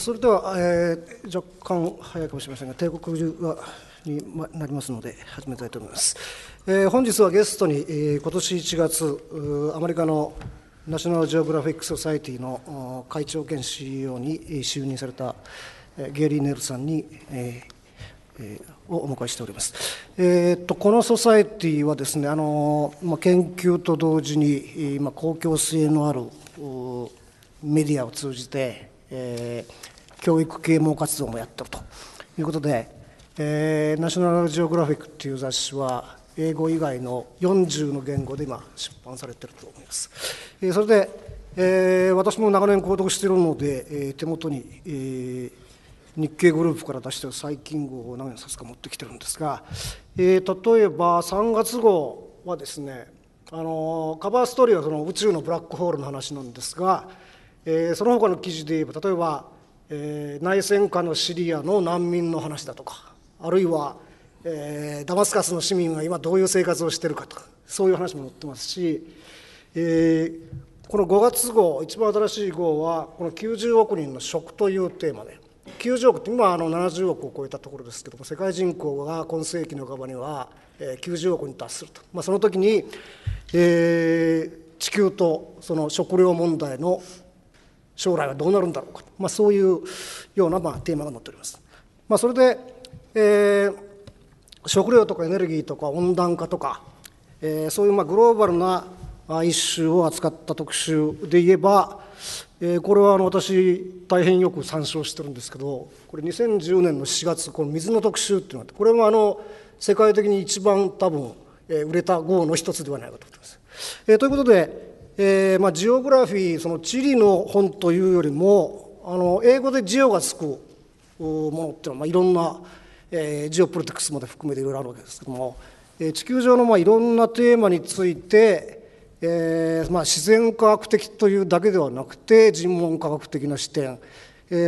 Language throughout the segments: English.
それでは、若干早いかもしれませんが、帝国になりますので、始めたいと思います。本日はゲストに、今年1月、アメリカのナショナルジオグラフィック・ソサイティの会長兼 CEO に就任されたゲリー・ネルさんに、をお迎えしております。このソサイティはですね、研究と同時に、公共性のあるメディアを通じて、教育啓蒙活動もやってるということで、ナショナルジオグラフィックという雑誌は英語以外の40の言語で今出版されていると思います。それで、私も長年購読しているので、手元に、日経グループから出している最近号を何冊か持ってきてるんですが、例えば3月号はですね、カバーストーリーはその宇宙のブラックホールの話なんですが、その他の記事で言えば、例えば、内戦下のシリアの難民の話だとか、あるいは、ダマスカスの市民が今どういう生活をしているかとか、そういう話も載ってますし、この5月号、一番新しい号は、この90億人の食というテーマで、90億って今70億を超えたところですけども、世界人口が今世紀の半ばには90億に達すると。その時に、地球とその食糧問題の将来はどうなるんだろうか、そういうようなテーマが載っております。それで、食料とかエネルギーとか温暖化とか、そういうグローバルな一周を扱った特集で言えば、これは私大変よく参照してるんですけど、これ2010年の4月、この水の特集っていうのがあって、これも世界的に一番多分売れた号の一つではないかと思います。ということで、ジオグラフィー、その地理の本というよりも、英語でジオがつくものっていうのは、いろんな、ジオポリティクスまで含めていろいろあるわけですけども、地球上のいろんなテーマについて、自然科学的というだけではなくて、人文科学的な視点、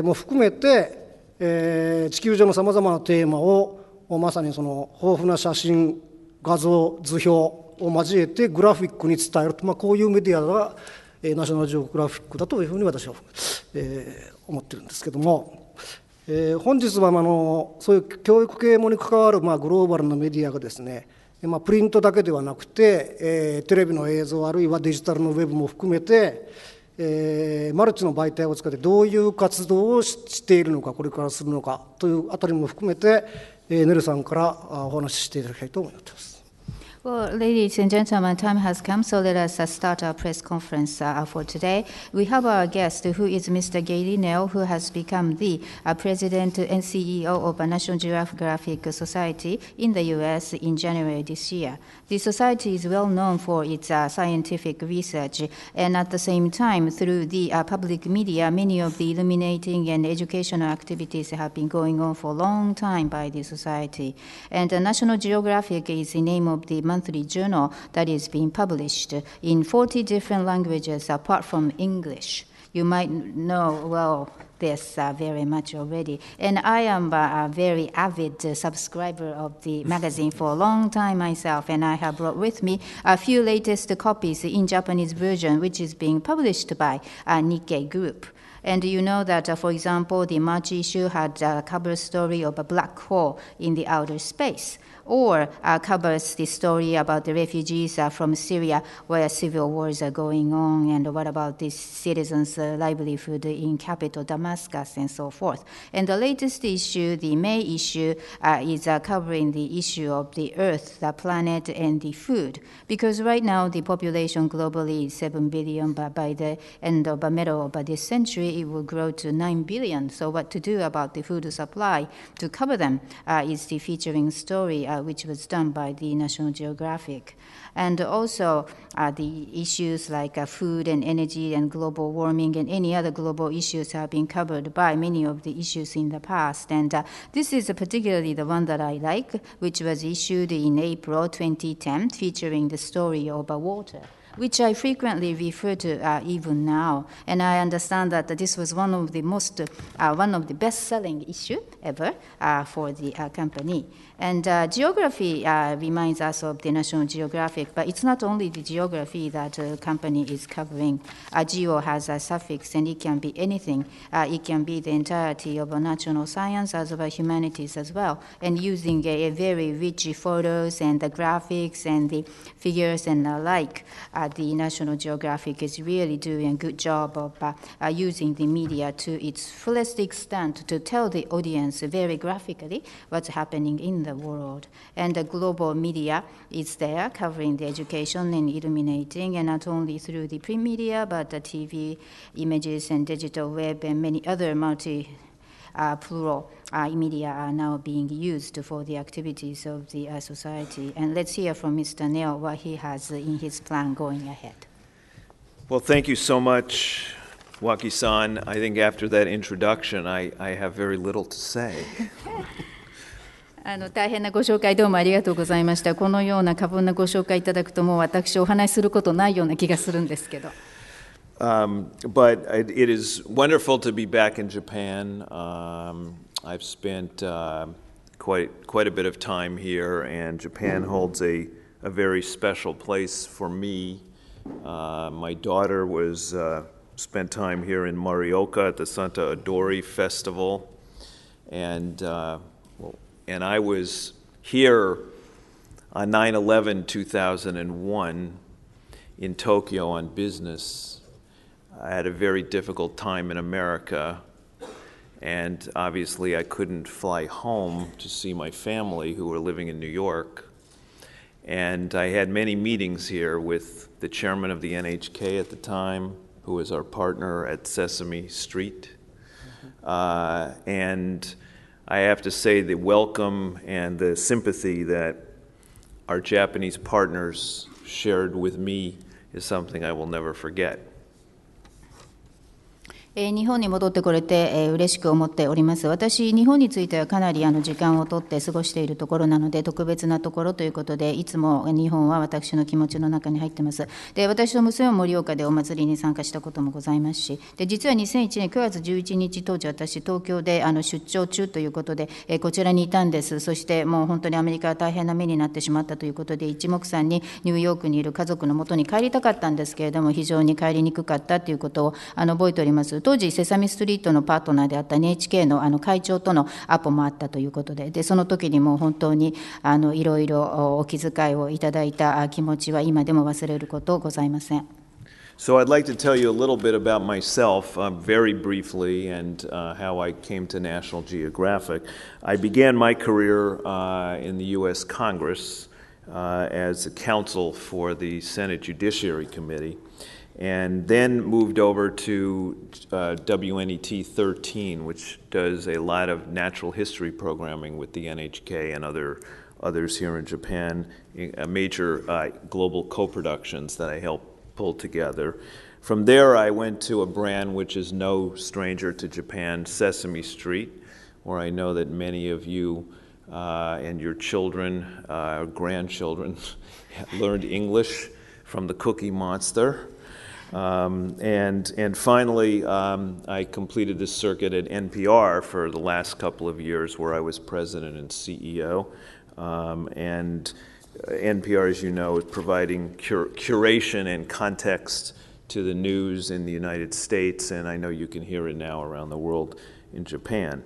も含めて、地球上のさまざまなテーマを、まさにその豊富な写真、画像、図表、を交えてグラフィックに伝えると、こういうメディアがナショナルジオグラフィックだというふうに私は、思ってるんですけども、本日はそういう教育啓蒙に関わる、グローバルなメディアがですね、プリントだけではなくて、テレビの映像あるいはデジタルのウェブも含めて、マルチの媒体を使ってどういう活動をしているのか、これからするのかというあたりも含めて、ネルさんからお話ししていただきたいと思います。Well, ladies and gentlemen, time has come, so let us start our press conference for today. We have our guest, who is Mr. Gary Knell, who has become the president and CEO of National Geographic Society in the U.S. in January this year. The society is well known for its scientific research, and at the same time, through the public media, many of the illuminating and educational activities have been going on for a long time by the society. And National Geographic is the name of the monthly journal that is being published in 40 different languages apart from English. You might know well this very much already. And I am a very avid subscriber of the magazine for a long time myself, and I have brought with me a few latest copies in Japanese version, which is being published by Nikkei Group.And you know that, for example, the March issue had a cover story of a black hole in the outer space, or covers the story about the refugees from Syria where civil wars are going on, and what about the citizens' livelihood in capital Damascus, and so forth. And the latest issue, the May issue, is covering the issue of the Earth, the planet, and the food, because right now the population globally is 7 billion, but by the end of the middle of this century,it will grow to 9 billion. So what to do about the food supply to cover them is the featuring story which was done by the National Geographic. And also the issues like food and energy and global warming and any other global issues have been covered by many of the issues in the past. And this is particularly the one that I like, which was issued in April 2010 featuring the story of water. which I frequently refer to even now. And I understand that this was one of the most, one of the best-selling issue ever for the company. And geography reminds us of the National Geographic, but it's not only the geography that the company is covering. Geo has a suffix, and it can be anything. It can be the entirety of a national science as well as humanities as well. And using a very rich photos and the graphics and the figures and the like, the National Geographic is really doing a good job of using the media to its fullest extent to tell the audience very graphically what's happening in the world. And the global media is there covering the education and illuminating, and not only through the print media, but the TV, images, and digital web, and many other multi-plural media are now being used for the activities of the society. And let's hear from Mr. Knell what he has in his plan going ahead. Well, thank you so much, Waki-san. I think after that introduction, I have very little to say. 大変なご紹介どうもありがとうございました。このような過分なご紹介いただくともう私お話しすることないような気がするんですけど。But it is wonderful to be back in Japan. I've spent quite a bit of time here, and Japan holds a very special place for me. My daughter was spent time here in Morioka at the Santa Odori Festival, and And I was here on 9/11/2001 in Tokyo on business. I had a very difficult time in America, and obviously I couldn't fly home to see my family who were living in New York. And I had many meetings here with the chairman of the NHK at the time, who was our partner at Sesame Street. And I have to say the welcome and the sympathy that our Japanese partners shared with me is something I will never forget. 日本に戻ってこれて嬉しく思っております。私、日本についてはかなり時間をとって過ごしているところなので、特別なところということで、いつも日本は私の気持ちの中に入ってます。で、私の娘は盛岡でお祭りに参加したこともございますし、で実は2001年9月11日、当時私、東京で出張中ということで、こちらにいたんです。そしてもう本当にアメリカは大変な目になってしまったということで、一目散にニューヨークにいる家族のもとに帰りたかったんですけれども、非常に帰りにくかったということを覚えております。当時、セサミストリートのパートナーであった NHK の会長とのアポもあったということで、でその時にもう本当にいろいろお気遣いをいただいた気持ちは今でも忘れることございません。So I'd like to tell you a little bit about myself, very briefly, and how I came to National Geographic. I began my career in the U.S. Congress as a counsel for the Senate Judiciary Committee, and then moved over to WNET 13, which does a lot of natural history programming with the NHK and others here in Japan, a major global co-productions that I helped pull together. From there, I went to a brand which is no stranger to Japan, Sesame Street, where I know that many of you and your children, grandchildren, learned English from the Cookie Monster. And finally, I completed this circuit at NPR for the last couple of years where I was president and CEO. And NPR, as you know, is providing curation and context to the news in the United States, and I know you can hear it now around the world in Japan.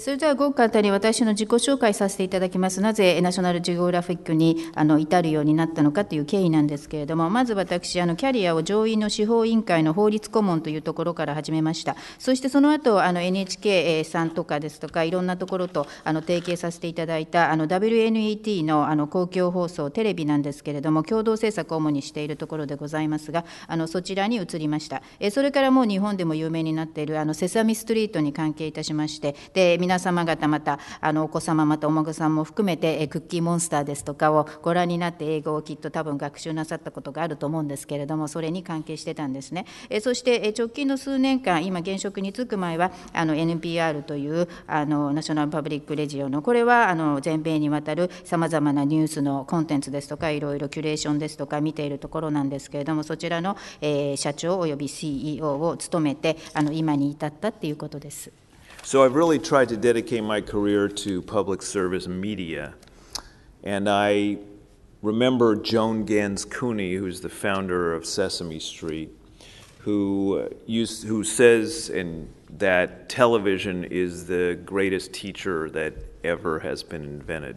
それではごく簡単に私の自己紹介させていただきます。なぜナショナルジオグラフィックに至るようになったのかという経緯なんですけれども、まず私、キャリアを上院の司法委員会の法律顧問というところから始めました。そしてその後、NHK さんとかですとか、いろんなところと提携させていただいたWNET の公共放送、テレビなんですけれども、共同制作を主にしているところでございますが、そちらに移りました。それからもう日本でも有名になっているセサミストリートに関係いたしまして、で皆様方、またお子様、またお孫さんも含めて、クッキーモンスターですとかをご覧になって英語をきっと多分学習なさったことがあると思うんですけれども、それに関係してたんですね。そして直近の数年間、今現職に就く前はNPR というナショナルパブリックレジオの、これは全米にわたるさまざまなニュースのコンテンツですとか、いろいろキュレーションですとか見ているところなんですけれども、そちらの社長および CEO を務めて今に至ったっていうことです。So I've really tried to dedicate my career to public service media, and I remember Joan Ganz Cooney, who's the founder of Sesame Street, who says that television is the greatest teacher that ever has been invented.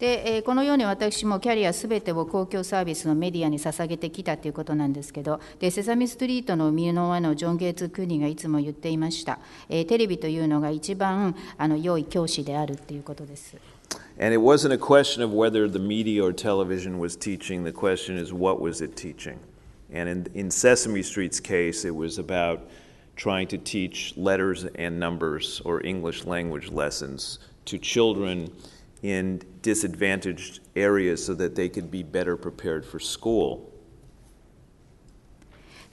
でこのように私もキャリアすべてを公共サービスのメディアに捧げてきたということなんですけど、でセサミストリートの身の上のジョン・ゲイツ・クーニーがいつも言っていました、テレビというのが一番良い教師であるということです。And it wasn't a question of whether the media or television was teaching. The question is, what was it teaching? And in Sesame Street's case, it was about trying to teach letters and numbers or English language lessons to children.in disadvantaged areas so that they could be better prepared for school.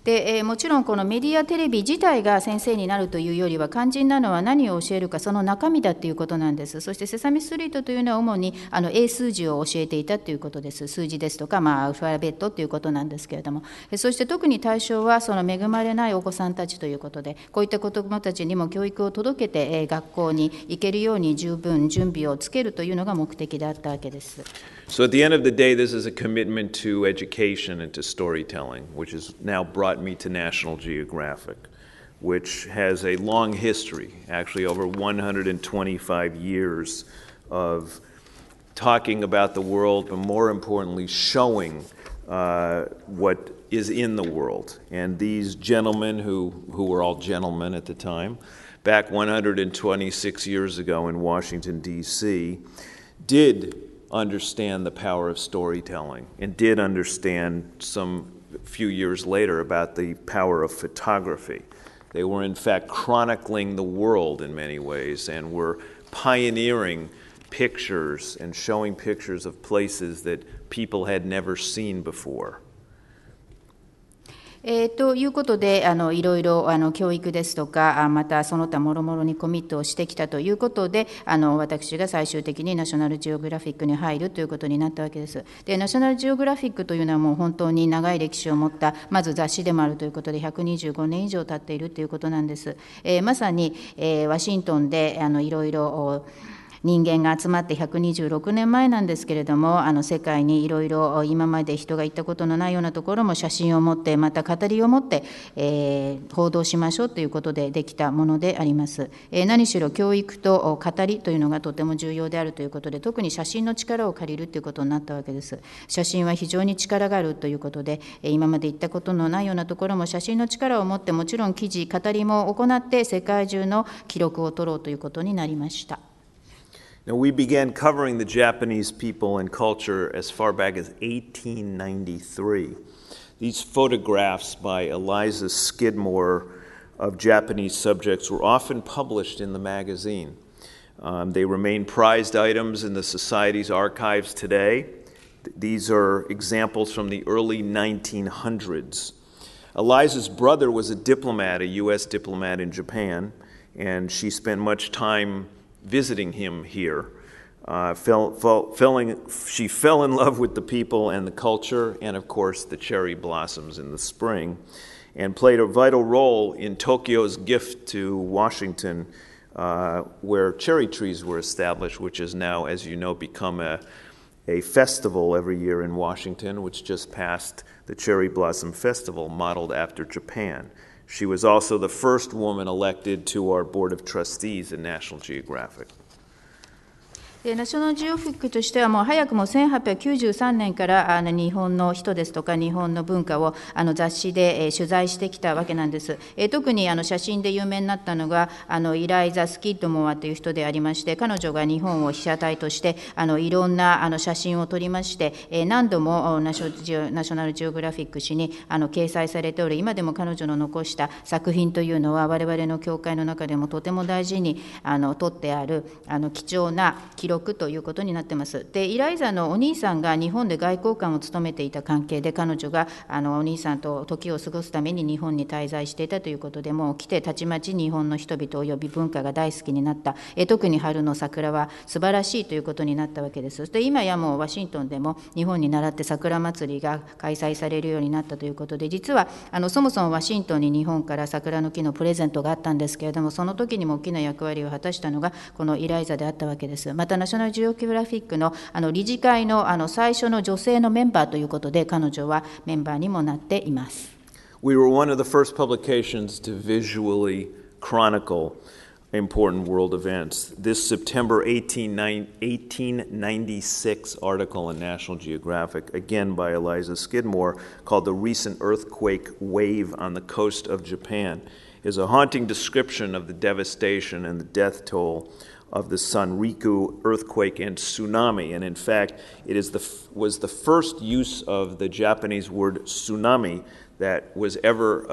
でもちろんこのメディアテレビ自体が先生になるというよりは、肝心なのは何を教えるか、その中身だということなんです。そしてセサミストリートというのは主に英数字を教えていたということです。数字ですとか、アルファベットということなんですけれども、そして特に対象はその恵まれないお子さんたちということで、こういった子どもたちにも教育を届けて学校に行けるように十分準備をつけるというのが目的であったわけです。So at the end of the day, this is a commitment to education and to storytelling, which is now brought me to National Geographic, which has a long history, actually over 125 years of talking about the world, but more importantly, showing what is in the world. And these gentlemen, who were all gentlemen at the time, back 126 years ago in Washington, D.C., did...understand the power of storytelling and did understand some few years later about the power of photography. They were in fact chronicling the world in many ways and were pioneering pictures and showing pictures of places that people had never seen before.ということで、いろいろ教育ですとか、またその他もろもろにコミットをしてきたということで、私が最終的にナショナルジオグラフィックに入るということになったわけです。で、ナショナルジオグラフィックというのはもう本当に長い歴史を持った、まず雑誌でもあるということで、125年以上経っているということなんです。まさに、ワシントンでいろいろ人間が集まって126年前なんですけれども、世界にいろいろ今まで人が行ったことのないようなところも写真を持って、また語りを持って、報道しましょうということでできたものであります。何しろ教育と語りというのがとても重要であるということで、特に写真の力を借りるということになったわけです。写真は非常に力があるということで、今まで行ったことのないようなところも写真の力を持って、もちろん記事、語りも行って世界中の記録を取ろうということになりました。Now, we began covering the Japanese people and culture as far back as 1893. These photographs by Eliza Skidmore of Japanese subjects were often published in the magazine. They remain prized items in the Society's archives today. These are examples from the early 1900s. Eliza's brother was a diplomat, a U.S. diplomat in Japan, and she spent much time...visiting him here. She fell in love with the people and the culture and, of course, the cherry blossoms in the spring, and played a vital role in Tokyo's gift to Washington, where cherry trees were established, which is now, as you know, become a festival every year in Washington, which just passed the Cherry Blossom Festival, modeled after Japan.She was also the first woman elected to our Board of Trustees in National Geographic. ナショナルジオフィックとしてはもう早くも1893年から日本の人ですとか日本の文化を雑誌で取材してきたわけなんです。特に写真で有名になったのがイライザ・スキッドモアという人でありまして、彼女が日本を被写体としていろんな写真を撮りまして、何度もナショナルジオグラフィック誌に掲載されており、今でも彼女の残した作品というのは我々の協会の中でもとても大事に撮ってある貴重な記録ということになってます。で、イライザのお兄さんが日本で外交官を務めていた関係で、彼女がお兄さんと時を過ごすために日本に滞在していたということで、もう来てたちまち日本の人々および文化が大好きになった。特に春の桜は素晴らしいということになったわけです。で、今やもうワシントンでも日本に倣って桜祭りが開催されるようになったということで、実はそもそもワシントンに日本から桜の木のプレゼントがあったんですけれども、その時にも大きな役割を果たしたのがこのイライザであったわけです。またナショナルジオグラフィックの理事会の最初の女性のメンバーということで、彼女はメンバーにもなっています。We were one of the first publications to visually chronicle important world events. This September 1896 article in National Geographic, again by Eliza Skidmore, called The Recent Earthquake Wave on the Coast of Japan, is a haunting description of the devastation and the death toll.of the Sanriku earthquake and tsunami, and in fact, it is was the first use of the Japanese word tsunami that was ever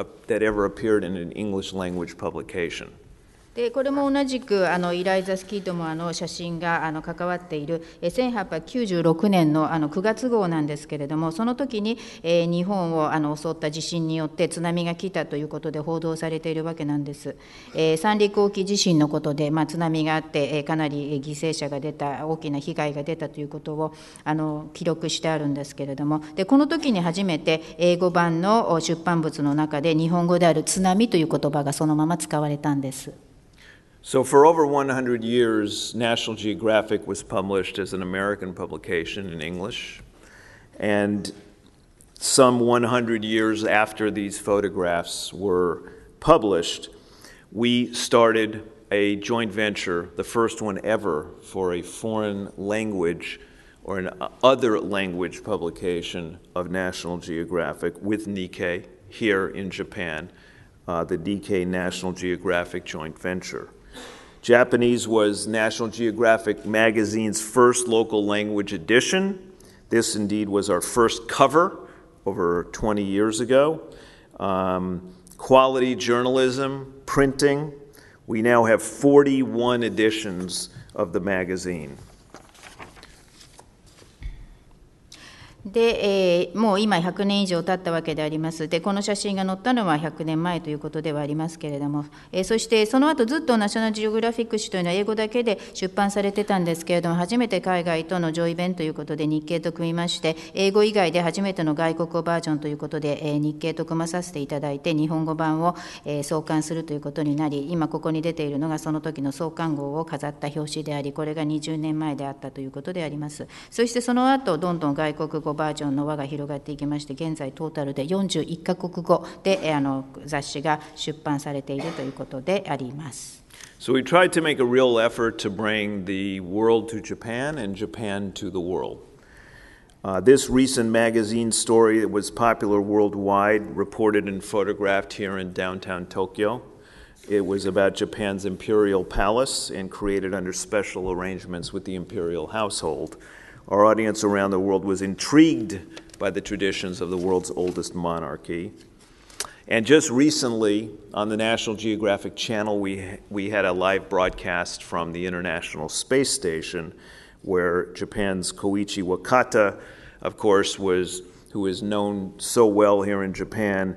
appeared in an English language publication.でこれも同じくイライザ・スキッドモアの写真が関わっている1896年の9月号なんですけれども、その時に日本を襲った地震によって津波が来たということで報道されているわけなんです。三陸沖地震のことで、津波があってかなり犠牲者が出た、大きな被害が出たということを記録してあるんですけれども、でこの時に初めて英語版の出版物の中で日本語である津波という言葉がそのまま使われたんです。So for over 100 years, National Geographic was published as an American publication in English. And some 100 years after these photographs were published, we started a joint venture, the first one ever for a foreign language or an other language publication of National Geographic with Nikkei here in Japan, the Nikkei National Geographic joint venture.Japanese was National Geographic magazine's first local language edition. This indeed was our first cover over 20 years ago. Quality journalism, printing. We now have 41 editions of the magazine.でもう今100年以上経ったわけであります。でこの写真が載ったのは100年前ということではありますけれども、そしてその後ずっとナショナルジオグラフィック誌というのは英語だけで出版されてたんですけれども、初めて海外とのジョイベンということで日経と組みまして、英語以外で初めての外国語バージョンということで、日経と組まさせていただいて日本語版を、創刊するということになり、今ここに出ているのがその時の創刊号を飾った表紙であり、これが20年前であったということであります。そしてその後どんどん外国語バージョンの輪が広がっていきまして、現在トータルで41カ国語で雑誌が出版されているということであります。So we tried to make a real effort to bring the world to Japan and Japan to the world. This recent magazine story that was popular worldwide, reported and photographed here in downtown Tokyo. It was about Japan's imperial palace and created under special arrangements with the imperial household.Our audience around the world was intrigued by the traditions of the world's oldest monarchy. And just recently, on the National Geographic Channel, we had a live broadcast from the International Space Station, where Japan's Koichi Wakata, of course, who is known so well here in Japan,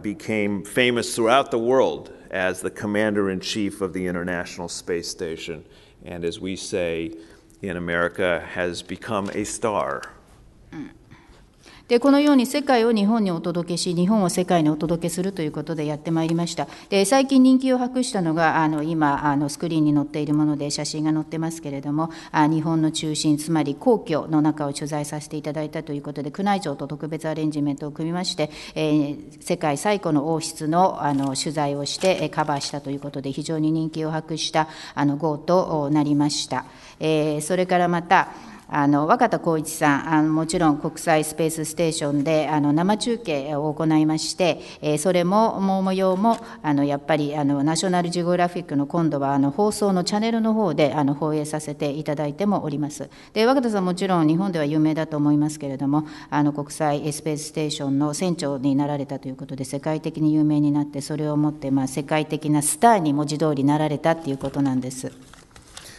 became famous throughout the world as the commander-in-chief of the International Space Station. And as we say,In America has become a star. でこのように世界を日本にお届けし、日本を世界にお届けするということでやってまいりました。で最近人気を博したのが今スクリーンに載っているもので写真が載ってますけれども、日本の中心、つまり皇居の中を取材させていただいたということで、宮内庁と特別アレンジメントを組みまして、世界最古の王室の取材をしてカバーしたということで非常に人気を博した号となりました。それからまた若田光一さん、もちろん国際スペースステーションで生中継を行いまして、それも模様もやっぱりナショナルジオグラフィックの今度は放送のチャンネルの方で放映させていただいてもおります。で若田さんもちろん日本では有名だと思いますけれども、国際スペースステーションの船長になられたということで世界的に有名になって、それをもって世界的なスターに文字通りなられたということなんです。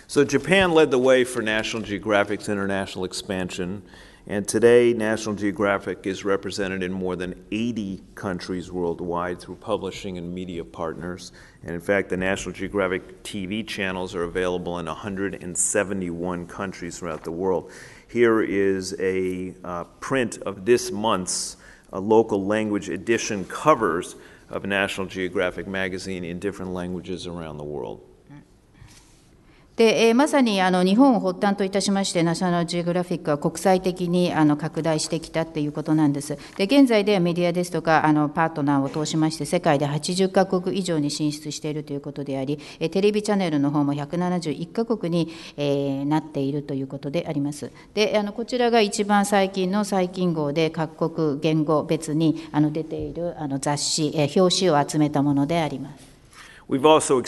So Japan led the way for National Geographic's international expansion, and today National Geographic is represented in more than 80 countries worldwide through publishing and media partners. And in fact, the National Geographic TV channels are available in 171 countries throughout the world. Here is a print of this month's local language edition covers of National Geographic magazine in different languages around the world.でまさに日本を発端といたしまして、ナショナルジオグラフィックは国際的に拡大してきたということなんです。で現在ではメディアですとかパートナーを通しまして世界で80カ国以上に進出しているということであり、テレビチャンネルの方も171カ国に、なっているということであります。でこちらが一番最近の最近号で、各国言語別に出ている雑誌、表紙を集めたものであります。We've also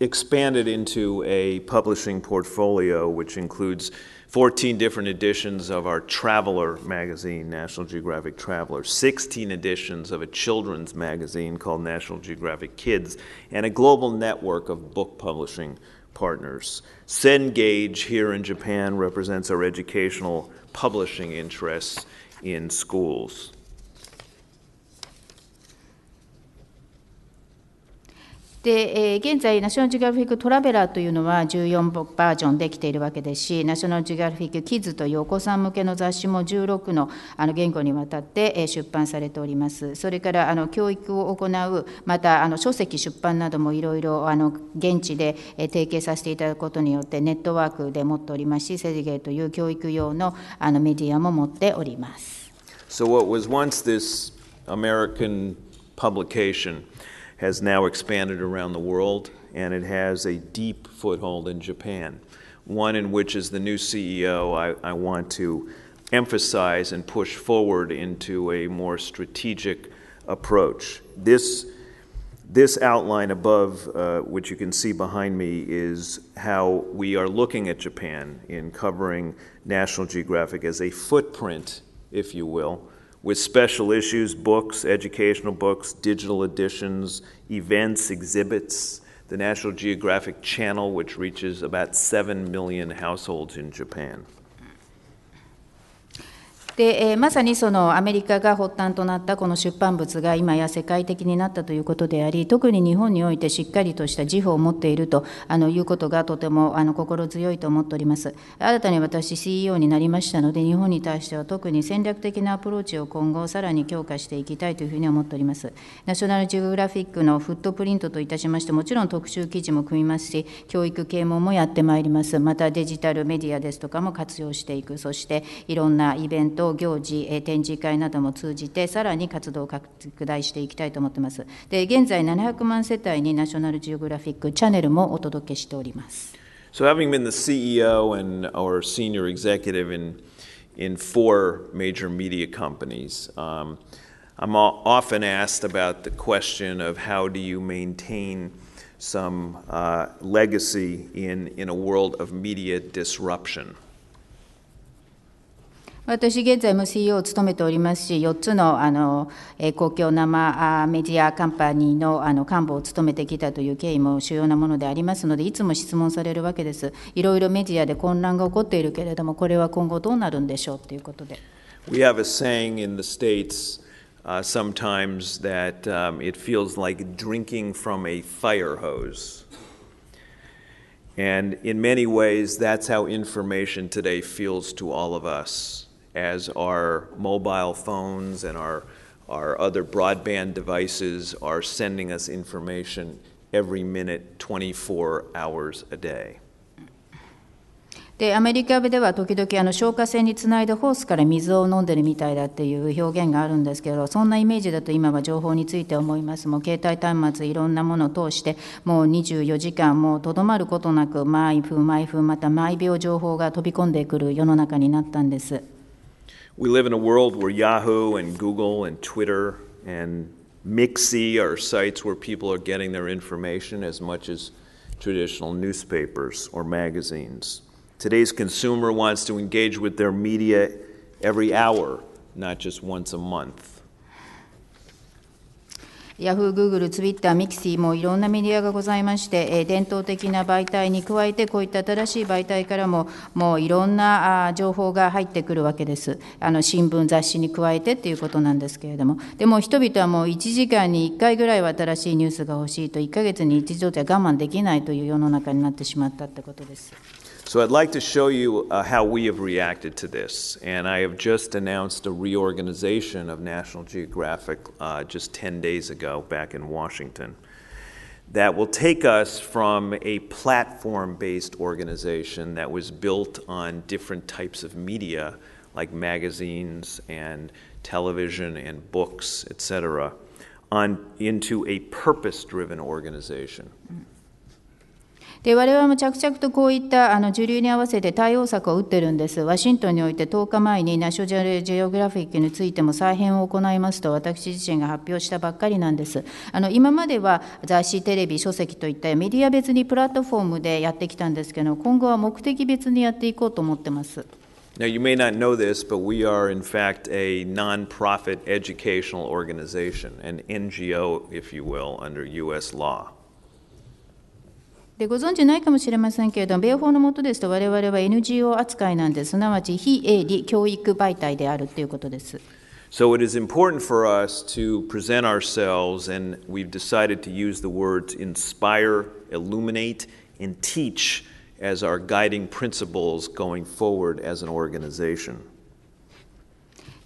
expanded into a publishing portfolio which includes 14 different editions of our traveler magazine, National Geographic Traveler, 16 editions of a children's magazine called National Geographic Kids, and a global network of book publishing partners. Cengage here in Japan represents our educational publishing interests in schools.で現在、ナショナルジオグラフィックトラベラーというのは14バージョンできているわけですし、ナショナルジオグラフィックキッズというお子さん向けの雑誌も16の言語にわたって出版されております。それから教育を行う、また書籍出版などもいろいろ現地で提携させていただくことによってネットワークで持っておりますし、セディゲイという教育用のメディアも持っております。So what was once this American publication?has now expanded around the world, and it has a deep foothold in Japan, one in which, as the new CEO, I want to emphasize and push forward into a more strategic approach. This outline above, which you can see behind me, is how we are looking at Japan in covering National Geographic as a footprint, if you will,with special issues, books, educational books, digital editions, events, exhibits, the National Geographic Channel, which reaches about 7 million households in Japan.でまさにそのアメリカが発端となったこの出版物が今や世界的になったということであり、特に日本においてしっかりとした自負を持っているということがとても心強いと思っております。新たに私 CEO になりましたので、日本に対しては特に戦略的なアプローチを今後さらに強化していきたいというふうに思っております。ナショナルジオグラフィックのフットプリントといたしまして、もちろん特集記事も組みますし、教育啓蒙もやってまいります。またデジタルメディアですとかも活用していく、そしていろんなイベント行事、展示会なども通じてさらに活動を拡大していきたいと思っています。で現在700万世帯にナショナルジオグラフィックチャンネルもお届けしております。So having been the CEO and our senior executive in four major media companies,I'm often asked about the question of how do you maintain some legacy in a world of media disruption?私現在も CEO を務めておりますし、4つの公共生メディアカンパニーの幹部を務めてきたという経緯も主要なものでありますので、いつも質問されるわけです。いろいろメディアで混乱が起こっているけれども、これは今後どうなるんでしょうということで。 We have a saying in the States、sometimes that、it feels like drinking from a fire hose.And in many ways that's how information today feels to all of us. as our mobile phones and our other broadband devices are sending us information every minute, 24 hours a day. でアメリカでは時々消火栓につないでホースから水を飲んでるみたいだっていう表現があるんですけど、そんなイメージだと今は情報について思います。もう携帯端末いろんなものを通してもう24時間もうとどまることなく毎分毎分また毎秒情報が飛び込んでくる世の中になったんです。We live in a world where Yahoo and Google and Twitter and Mixi are sites where people are getting their information as much as traditional newspapers or magazines. Today's consumer wants to engage with their media every hour, not just once a month. ヤフー、グーグル、ツイッター、ミキシーもいろんなメディアがございまして、伝統的な媒体に加えてこういった新しい媒体からももういろんな情報が入ってくるわけです。新聞、雑誌に加えてということなんですけれども、でも人々はもう1時間に1回ぐらいは新しいニュースが欲しいと、1ヶ月に1度じゃ我慢できないという世の中になってしまったってことです。So I'd like to show you how we have reacted to this, and I have just announced a reorganization of National Geographic just 10 days ago back in Washington that will take us from a platform-based organization that was built on different types of media like magazines and television and books, etc., into a purpose-driven organization. で我々も着々とこういった時流に合わせて対応策を打ってるんです。ワシントンにおいて10日前にナショナルジオグラフィックについても再編を行いますと私自身が発表したばっかりなんです。今までは雑誌、テレビ、書籍といったメディア別にプラットフォームでやってきたんですけど、今後は目的別にやっていこうと思ってます。Now you may not know this, but we are in fact a non-profit educational organization, an NGO, if you will, under U.S. law.でご存じないかもしれませんけれども、米法の下ですと我々は NGO 扱いなんです。すなわち非営利教育媒体であるということです。So it is important for us to present ourselves, and we've decided to use the words inspire, illuminate, and teach as our guiding principles going forward as an organization.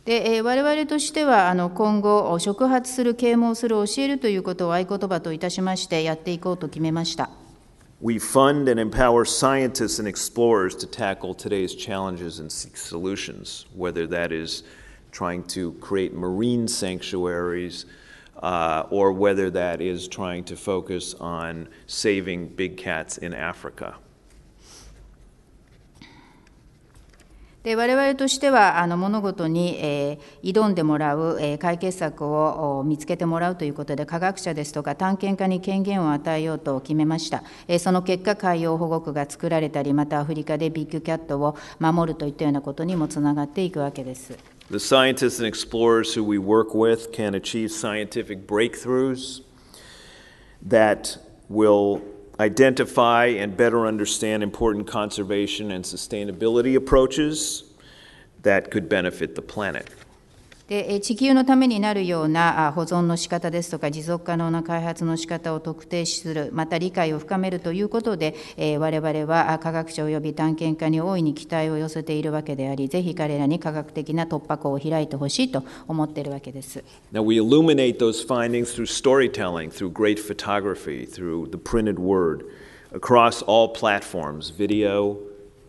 で我々としては今後触発する、啓蒙する、教えるということを合言葉といたしましてやっていこうと決めました。We fund and empower scientists and explorers to tackle today's challenges and seek solutions, whether that is trying to create marine sanctuaries or whether that is trying to focus on saving big cats in Africa.で我々としては物事に、挑んでもらう、解決策を見つけてもらうということで科学者ですとか探検家に権限を与えようと決めました。その結果海洋保護区が作られたりまたアフリカでビッグキャットを守るといったようなことにもつながっていくわけです。The scientists and explorers who we work with can achieve scientific breakthroughs that will identify and better understand important conservation and sustainability approaches that could benefit the planet. で地球のためになるような保存の仕方ですとか持続可能な開発の仕方を特定する、また理解を深めるということで、我々は科学者及び探検家に大いに期待を寄せているわけであり、ぜひ彼らに科学的な突破口を開いてほしいと思っているわけです。Now we illuminate those findings through storytelling, through great photography, through the printed word, across all platforms, video,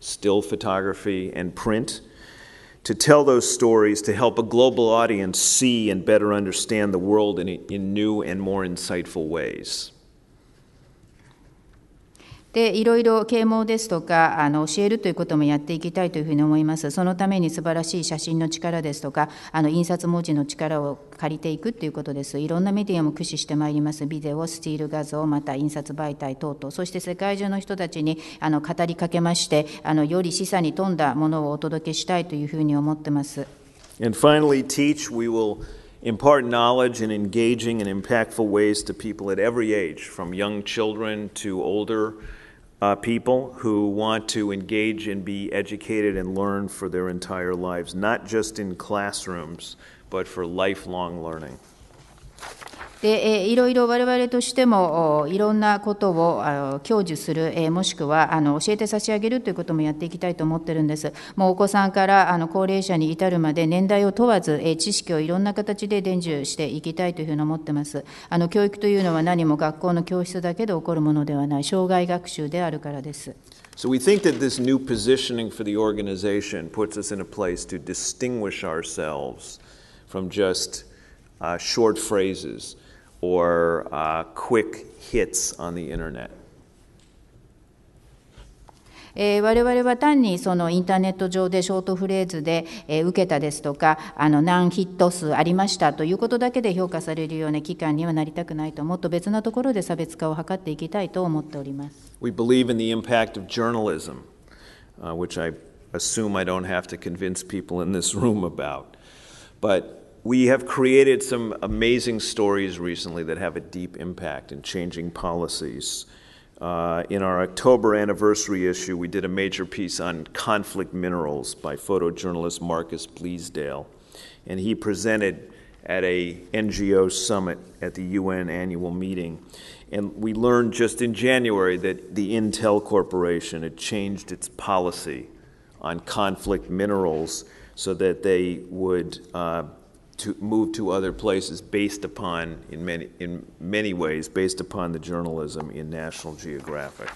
still photography, and print.To tell those stories to help a global audience see and better understand the world in new and more insightful ways.でいろいろ啓蒙ですとか教えるということもやっていきたいというふうに思います。そのために素晴らしい写真の力ですとか印刷文字の力を借りていくということです。いろんなメディアも駆使してまいります。ビデオ、スチール画像、また印刷媒体等々、そして世界中の人たちに語りかけましてより示唆に富んだものをお届けしたいというふうに思ってます。And finally, teach. We will impart knowledge in engaging and impactful ways to people at every age, from young children to older.People who want to engage and be educated and learn for their entire lives, not just in classrooms, but for lifelong learning. でいろいろ我々としてもいろんなことを享受する、もしくは教えて差し上げるということもやっていきたいと思ってるんです。もうお子さんから高齢者に至るまで年代を問わず知識をいろんな形で伝授していきたいというふうに思ってます。教育というのは何も学校の教室だけで起こるものではない、生涯学習であるからです。So we think that this new positioning for the organization puts us in a place to distinguish ourselves from just short phrases or quick hits on the internet.我々は単にそのインターネット上でショートフレーズで、受けたですとか何ヒット数ありましたということだけで評価されるような機関にはなりたくないと、もっと別なところで差別化を図っていきたいと思っております。 We believe in the impact of journalism,、which I assume I don't have to convince people in this room about. But we have created some amazing stories recently that have a deep impact in changing policies.In our October anniversary issue, we did a major piece on conflict minerals by photojournalist Marcus Bleasdale, and he presented at a NGO summit at the UN annual meeting. And we learned just in January that the Intel Corporation had changed its policy on conflict minerals so that they would move to other places based upon, in many ways, based upon the journalism in National Geographic.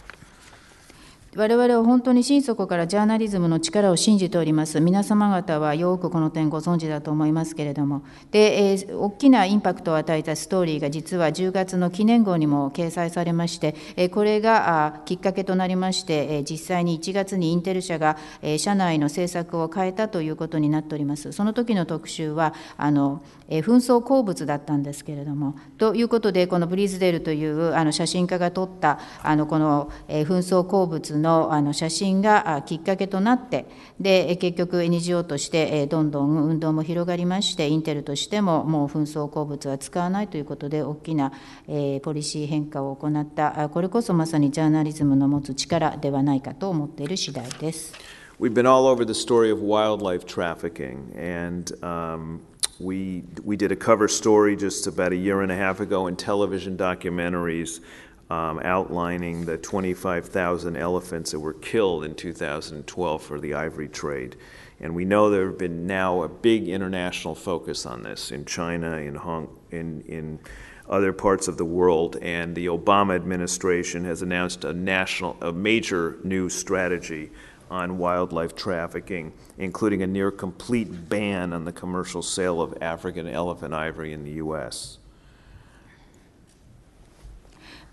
我々は本当に心底からジャーナリズムの力を信じております。皆様方はよくこの点ご存知だと思いますけれども、で、大きなインパクトを与えたストーリーが実は10月の記念号にも掲載されまして、これがきっかけとなりまして、実際に1月にインテル社が社内の政策を変えたということになっております。その時の特集は紛争鉱物だったんですけれども、ということでこのブリーズデールという写真家が撮ったこの紛争鉱物の写真がきっかけとなって、で結局 NGO としてどんどん運動も広がりまして、インテルとしてももう紛争鉱物は使わないということで大きなポリシー変化を行った。これこそまさにジャーナリズムの持つ力ではないかと思っている次第です。 We've been all over the story of wildlife trafficking and、we did a cover story just about a year and a half ago in television documentaries outlining the 25,000 elephants that were killed in 2012 for the ivory trade. And we know there have been now a big international focus on this in China, in other parts of the world. And the Obama administration has announced a major new strategy on wildlife trafficking, including a near complete ban on the commercial sale of African elephant ivory in the U.S.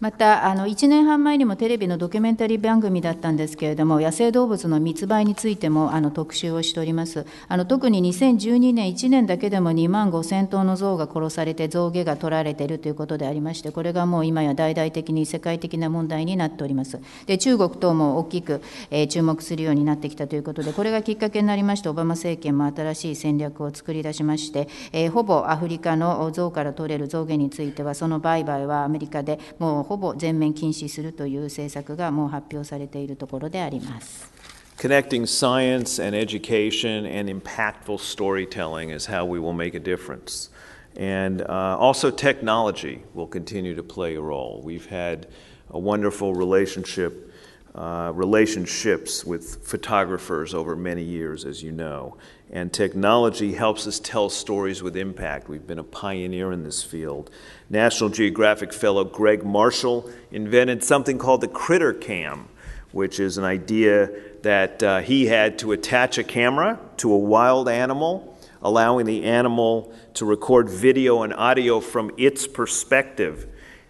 また1年半前にもテレビのドキュメンタリー番組だったんですけれども、野生動物の密売についても特集をしております。特に2012年1年だけでも25,000頭の象が殺されて、象牙が取られているということでありまして、これがもう今や大々的に世界的な問題になっております。で中国等も大きく注目するようになってきたということで、これがきっかけになりまして、オバマ政権も新しい戦略を作り出しまして、ほぼアフリカの象から取れる象牙については、その売買はアメリカでもうほぼ全面禁止するという政策がもう発表されているところであります。Connecting science and education and impactful storytelling is how we will make a difference. And also technology will continue to play a role. We've had a wonderful relationships with photographers over many years, as you know. And technology helps us tell stories with impact. We've been a pioneer in this field. National Geographic fellow Greg Marshall invented something called the Critter Cam, which is an idea that he had to attach a camera to a wild animal, allowing the animal to record video and audio from its perspective.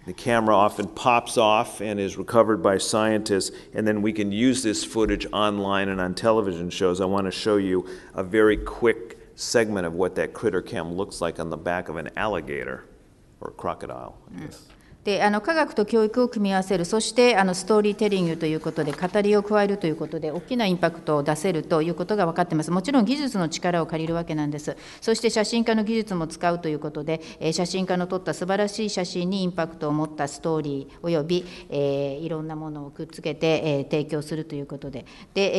The camera often pops off and is recovered by scientists, and then we can use this footage online and on television shows. I want to show you a very quick segment of what that critter cam looks like on the back of an alligator or a crocodile, I guess. で科学と教育を組み合わせる、そしてストーリーテリングということで語りを加えるということで大きなインパクトを出せるということが分かっています。もちろん技術の力を借りるわけなんです。そして写真家の技術も使うということで、写真家の撮った素晴らしい写真にインパクトを持ったストーリーおよび、いろんなものをくっつけて、提供するということで、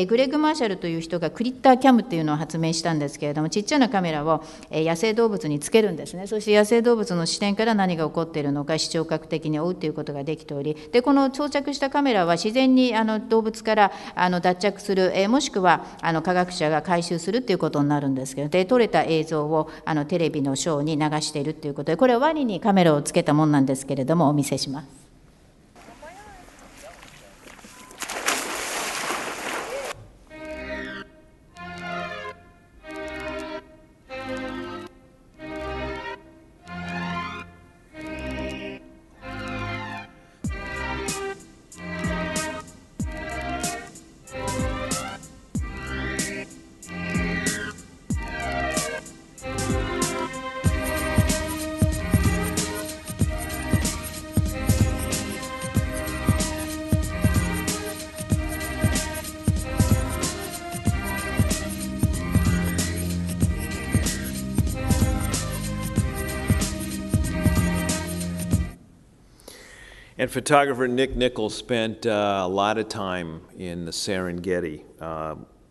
グレッグ・マーシャルという人がクリッターキャムというのを発明したんですけれども、ちっちゃなカメラを野生動物につけるんですね。そして野生動物の視点から何が起こっているのか視聴覚的に追うということができており、でこの装着したカメラは自然に動物から脱着する、もしくは科学者が回収するということになるんですけど、で撮れた映像をテレビのショーに流しているということで、これはワニにカメラをつけたものなんですけれどもお見せします。And photographer Nick Nichols spent a lot of time in the Serengeti,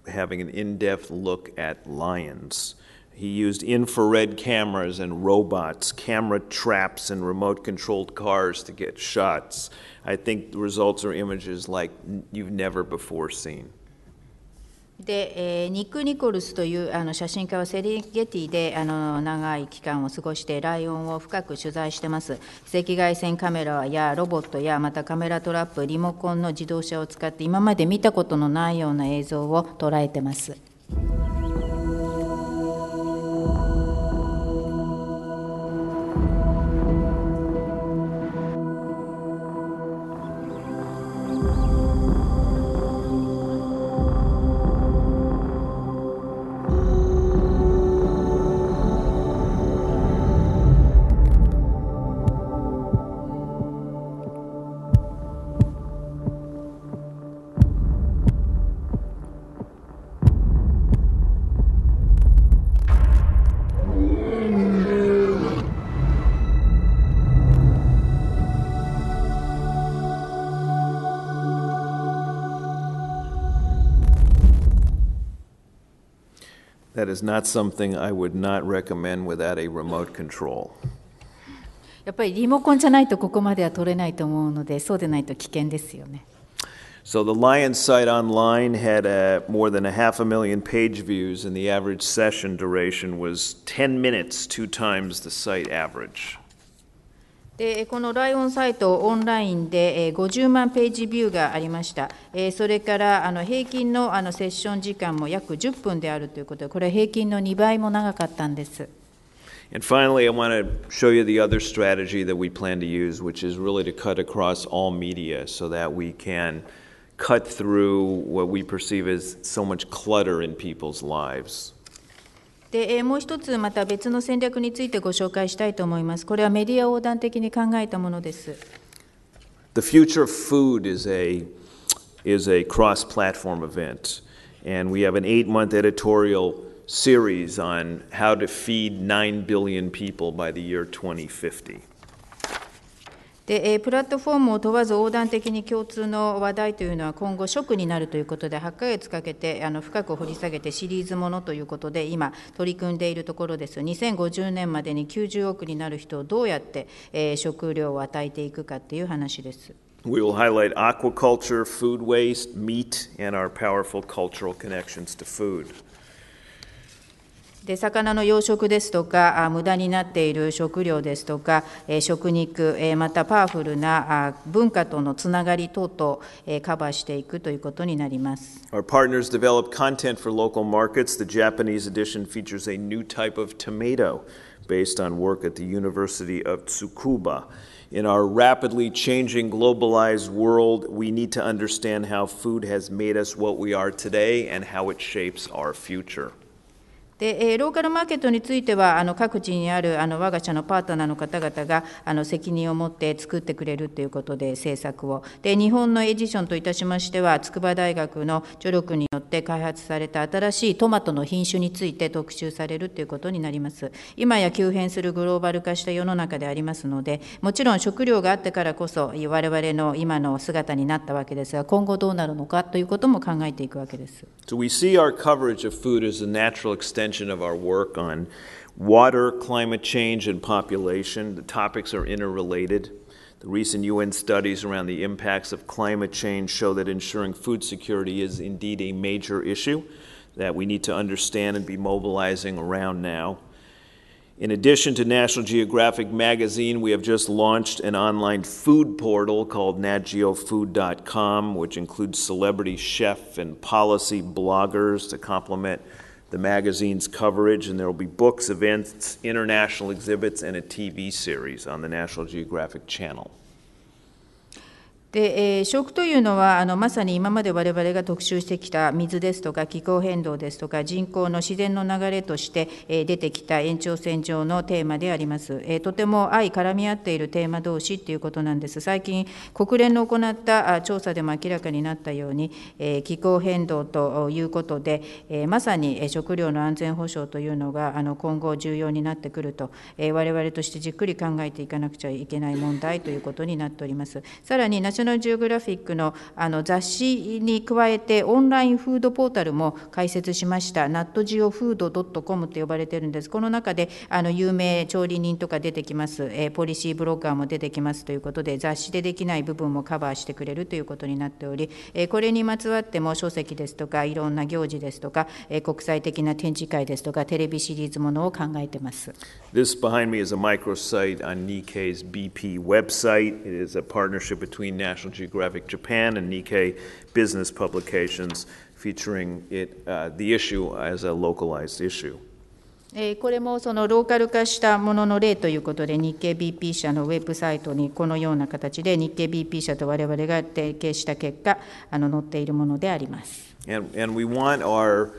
having an in-depth look at lions. He used infrared cameras and robots, camera traps, and remote-controlled cars to get shots. I think the results are images like you've never before seen.でニック・ニコルスという写真家はセレンゲティで長い期間を過ごしてライオンを深く取材してます。赤外線カメラやロボットやまたカメラトラップ、リモコンの自動車を使って今まで見たことのないような映像を捉えてます。That is not something I would not recommend without a remote control. やっぱりリモコンじゃないとここまでは撮れないと思うので、そうでないと危険ですよね。So the Lion site online had more than 500,000 page views, and the average session duration was 10 minutes, 2 times the site average.でこのライオンサイトオンラインで50万ページビューがありました。それから平均のセッション時間も約10分であるということで、これは平均の2倍も長かったんです。And finally, I want to show you the other strategy that we plan to use, which is really to cut across all media so that we can cut through what we perceive as so much clutter in people's lives.でもう一つまた別の戦略についてご紹介したいと思います。これはメディアを横断的に考えたものです。 The future of food is a cross-platform event, and we have an 8-month editorial series on how to feed 9 billion people by the year 2050.でプラットフォームを問わず横断的に共通の話題というのは今後食になるということで、8ヶ月かけて深く掘り下げてシリーズものということで今取り組んでいるところです。2050年までに90億になる人をどうやって、食料を与えていくかという話です。 We will highlight aquaculture, food waste, meat, and our powerful cultural connections to food.で魚の養殖ですとか無駄になっている食料ですとか食肉、またパワフルな文化とのつながり等々、カバーしていくということになります。 Our partners develop content for local markets. The Japanese edition features a new type of tomato based on work at the University of Tsukuba. In our rapidly changing globalized world, we need to understand how food has made us what we are today and how it shapes our future. でローカルマーケットについては各地にある我が社のパートナーの方々が責任を持って作ってくれるということで政策をで日本のエディションといたしましては筑波大学の助力によって開発された新しいトマトの品種について特集されるということになります。今や急変するグローバル化した世の中でありますのでもちろん食料があってからこそ我々の今の姿になったわけですが今後どうなるのかということも考えていくわけです。 So we see our coverage of food as a natural extension of our work on water, climate change, and population. The topics are interrelated. The recent UN studies around the impacts of climate change show that ensuring food security is indeed a major issue that we need to understand and be mobilizing around now. In addition to National Geographic magazine, we have just launched an online food portal called natgeofood.com, which includes celebrity chef and policy bloggers to complement the magazine's coverage, and there will be books, events, international exhibits, and a TV series on the National Geographic Channel. で食というのはまさに今まで我々が特集してきた水ですとか気候変動ですとか人口の自然の流れとして出てきた延長線上のテーマであります。とても相絡み合っているテーマ同士ということなんです。最近国連の行った調査でも明らかになったように気候変動ということでまさに食料の安全保障というのが今後重要になってくると我々としてじっくり考えていかなくちゃいけない問題ということになっております。さらにナショナルジオグラフィックの雑誌に加えてオンラインフードポータルも開設しました。 natgeofood.com と呼ばれているんです。この中で有名調理人とか出てきます。ポリシーブロガーも出てきますということで雑誌でできない部分もカバーしてくれるということになっておりこれにまつわっても書籍ですとかいろんな行事ですとか国際的な展示会ですとかテレビシリーズものを考えています。 This behind me is a microsite on Nikkei's BP website. It is a partnership between National Geographic Japan and Nikkei business publications featuring it, the issue as a localized issue. これもそのローカル化したものの例ということで日経 BP 社のウェブサイトにこのような形で日経 BP 社と我々が提携した結果載っているものであります。 And we want our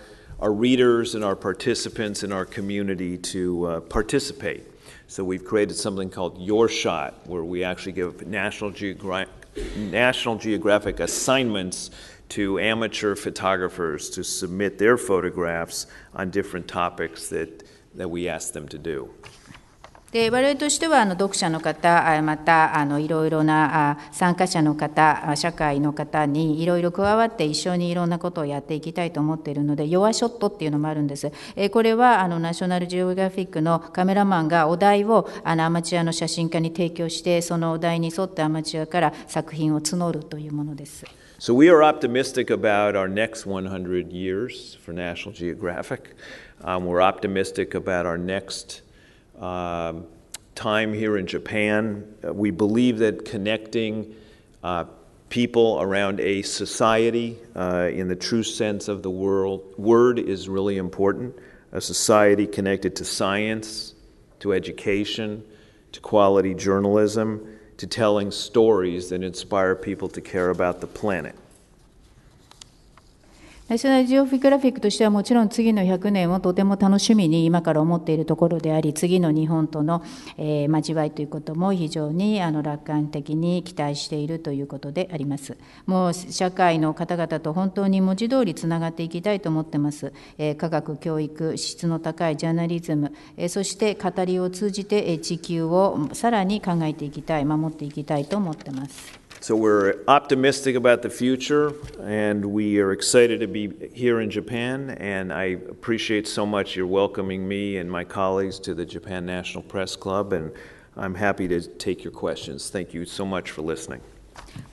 readers and our participants in our community to participate. So we've created something called Your Shot, where we actually give National Geographic assignments to amateur photographers to submit their photographs on different topics that we ask them to do. で我々としては読者の方またいろいろな参加者の方社会の方にいろいろ加わって一緒にいろんなことをやっていきたいと思っているのでYour Shotっていうのもあるんです。これはナショナルジオグラフィックのカメラマンがお題をアマチュアの写真家に提供してそのお題に沿ってアマチュアから作品を募るというものです。 So we are optimistic about our next 100 years for National Geographic. We're optimistic about our next time here in Japan. We believe that connecting people around a society in the true sense of the word is really important. A society connected to science, to education, to quality journalism, to telling stories that inspire people to care about the planet. ナショナルジオグラフィックとしてはもちろん次の100年をとても楽しみに今から思っているところであり次の日本との交わりということも非常に楽観的に期待しているということであります。もう社会の方々と本当に文字通りつながっていきたいと思ってます。科学教育質の高いジャーナリズムそして語りを通じて地球をさらに考えていきたい守っていきたいと思ってます。 So we're optimistic about the future, and we are excited to be here in Japan, and I appreciate so much your welcoming me and my colleagues to the Japan National Press Club, and I'm happy to take your questions. Thank you so much for listening.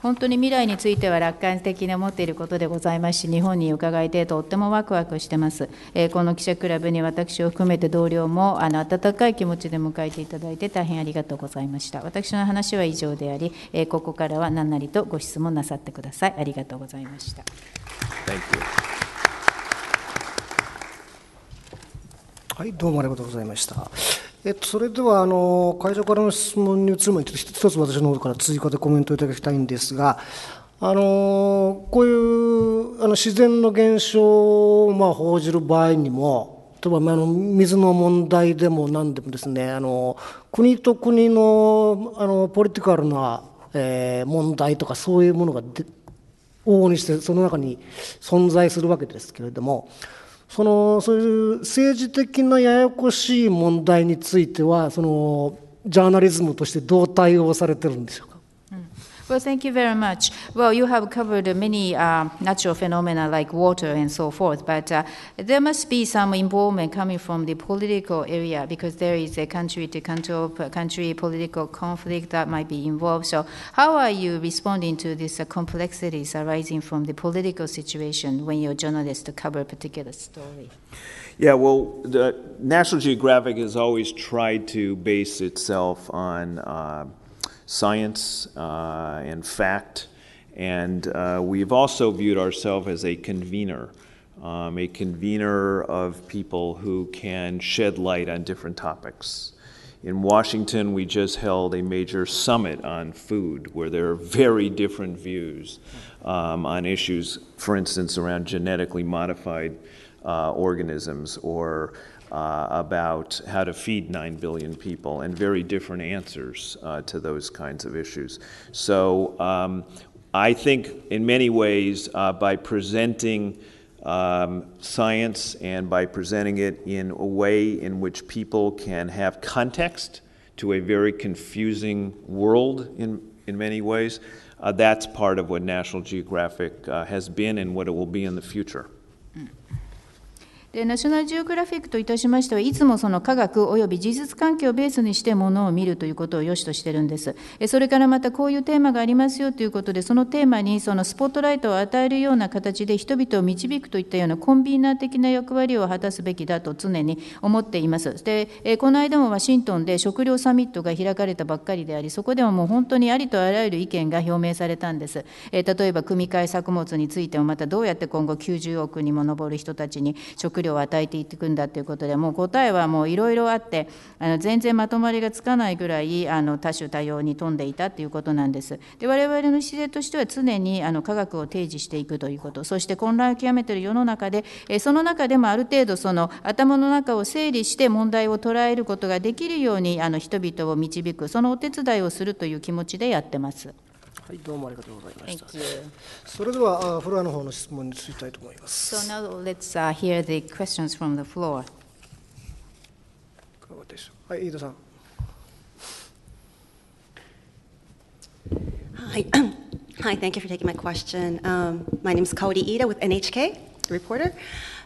本当に未来については楽観的に思っていることでございますし日本に伺えてとってもワクワクしてます。この記者クラブに私を含めて同僚も温かい気持ちで迎えていただいて大変ありがとうございました。私の話は以上でありここからは何なりとご質問なさってください。ありがとうございました。 Thank you. はいどうもありがとうございました。それでは会場からの質問に移る前に一つ私の方から追加でコメントいただきたいんですがこういう自然の現象を報じる場合にも例えば水の問題でも何でもですね、国と国の、ポリティカルな、問題とかそういうものが往々にしてその中に存在するわけですけれども、そういう政治的なややこしい問題についてはジャーナリズムとしてどう対応されてるんでしょうか。Well, thank you very much. Well, you have covered many natural phenomena like water and so forth, but there must be some involvement coming from the political area because there is a country-to-country political conflict that might be involved. So how are you responding to these complexities arising from the political situation when you're a journalist to cover a particular story? Yeah, well, the National Geographic has always tried to base itself on science and fact, and we've also viewed ourselves as a convener of people who can shed light on different topics. In Washington, we just held a major summit on food where there are very different views on issues, for instance, around genetically modified organisms or about how to feed 9 billion people, and very different answers to those kinds of issues. So I think in many ways by presenting science and by presenting it in a way in which people can have context to a very confusing world in many ways, that's part of what National Geographic has been and what it will be in the future. でナショナルジオグラフィックといたしましては、いつもその科学および事実関係をベースにしてものを見るということを良しとしているんです。それからまたこういうテーマがありますよということで、そのテーマにそのスポットライトを与えるような形で人々を導くといったようなコンビナー的な役割を果たすべきだと常に思っています。で、この間もワシントンで食料サミットが開かれたばっかりであり、そこではもう本当にありとあらゆる意見が表明されたんです。例えば組み換え作物についてもまたどうやって今後90億にも上る人たちに食料を与えていくんだということで、もう答えはもういろいろあって全然まとまりがつかないぐらい多種多様に富んでいたということなんです。で我々の姿勢としては常に科学を提示していくということ、そして混乱を極めている世の中でその中でもある程度その頭の中を整理して問題を捉えることができるように人々を導く、そのお手伝いをするという気持ちでやってます。はい、どうもありがとうございました。それではフロアの方の質問についたいと思います。So now let's hear the questions from the floor. はい、飯田さん。Hi, thank you for taking my question. My name is Kaori Ida with NHK Reporter.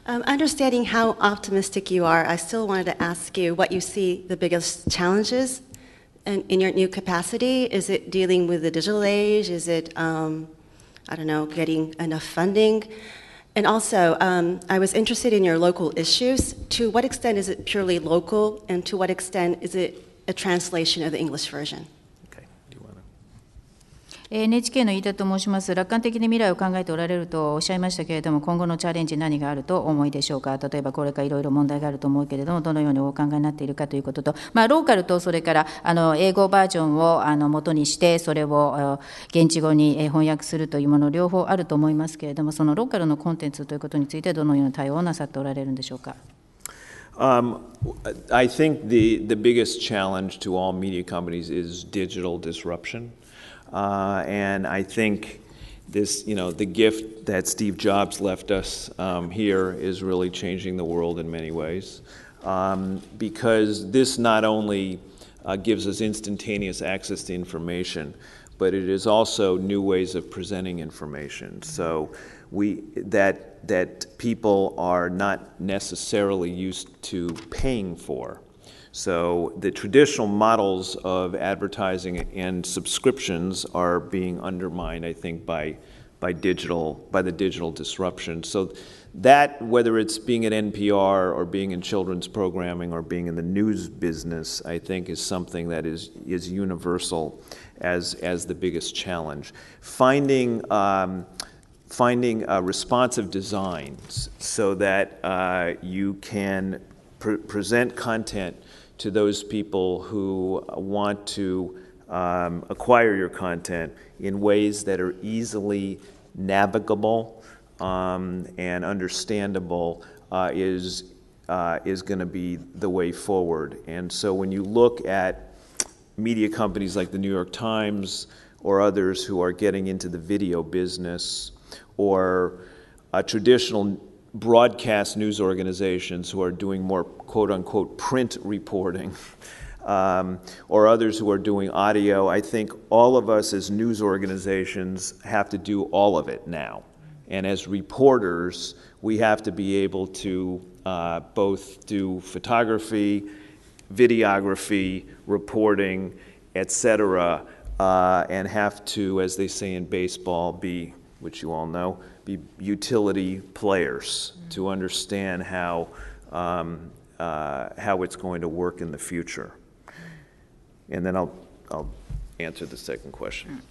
Understanding how optimistic you are, I still wanted to ask you what you see the biggest challenges. And in your new capacity, is it dealing with the digital age? Is it, I don't know, getting enough funding? And also, I was interested in your local issues. To what extent is it purely local, and to what extent is it a translation of the English version?NHK の飯田と申します。楽観的に未来を考えておられるとおっしゃいましたけれども、今後のチャレンジ何があるとお思いでしょうか。例えばこれからいろいろ問題があると思うけれども、どのようにお考えになっているかということと、ローカルとそれから英語バージョンを元にしてそれを現地語に翻訳するというもの両方あると思いますけれども、そのローカルのコンテンツということについてどのような対応をなさっておられるんでしょうか。I think the biggest challenge to all media companies is digital disruption.And I think this, the gift that Steve Jobs left us here is really changing the world in many ways, because this not only gives us instantaneous access to information, but it is also new ways of presenting information. So that people are not necessarily used to paying for.So the traditional models of advertising and subscriptions are being undermined, I think, by the digital disruption. So that, whether it's being at NPR or being in children's programming or being in the news business, I think is something that is universal as the biggest challenge. Finding responsive designs so that you can present content.To those people who want to acquire your content in ways that are easily navigable and understandable is going to be the way forward. And so when you look at media companies like the New York Times or others who are getting into the video business, or traditional broadcast news organizations who are doing more quote-unquote print reporting, or others who are doing audio, I think all of us as news organizations have to do all of it now. And as reporters, we have to be able to both do photography, videography, reporting, etc., and have to, as they say in baseball, be, which you all know, be utility players to understand how it's going to work in the future. And then I'll answer the second question.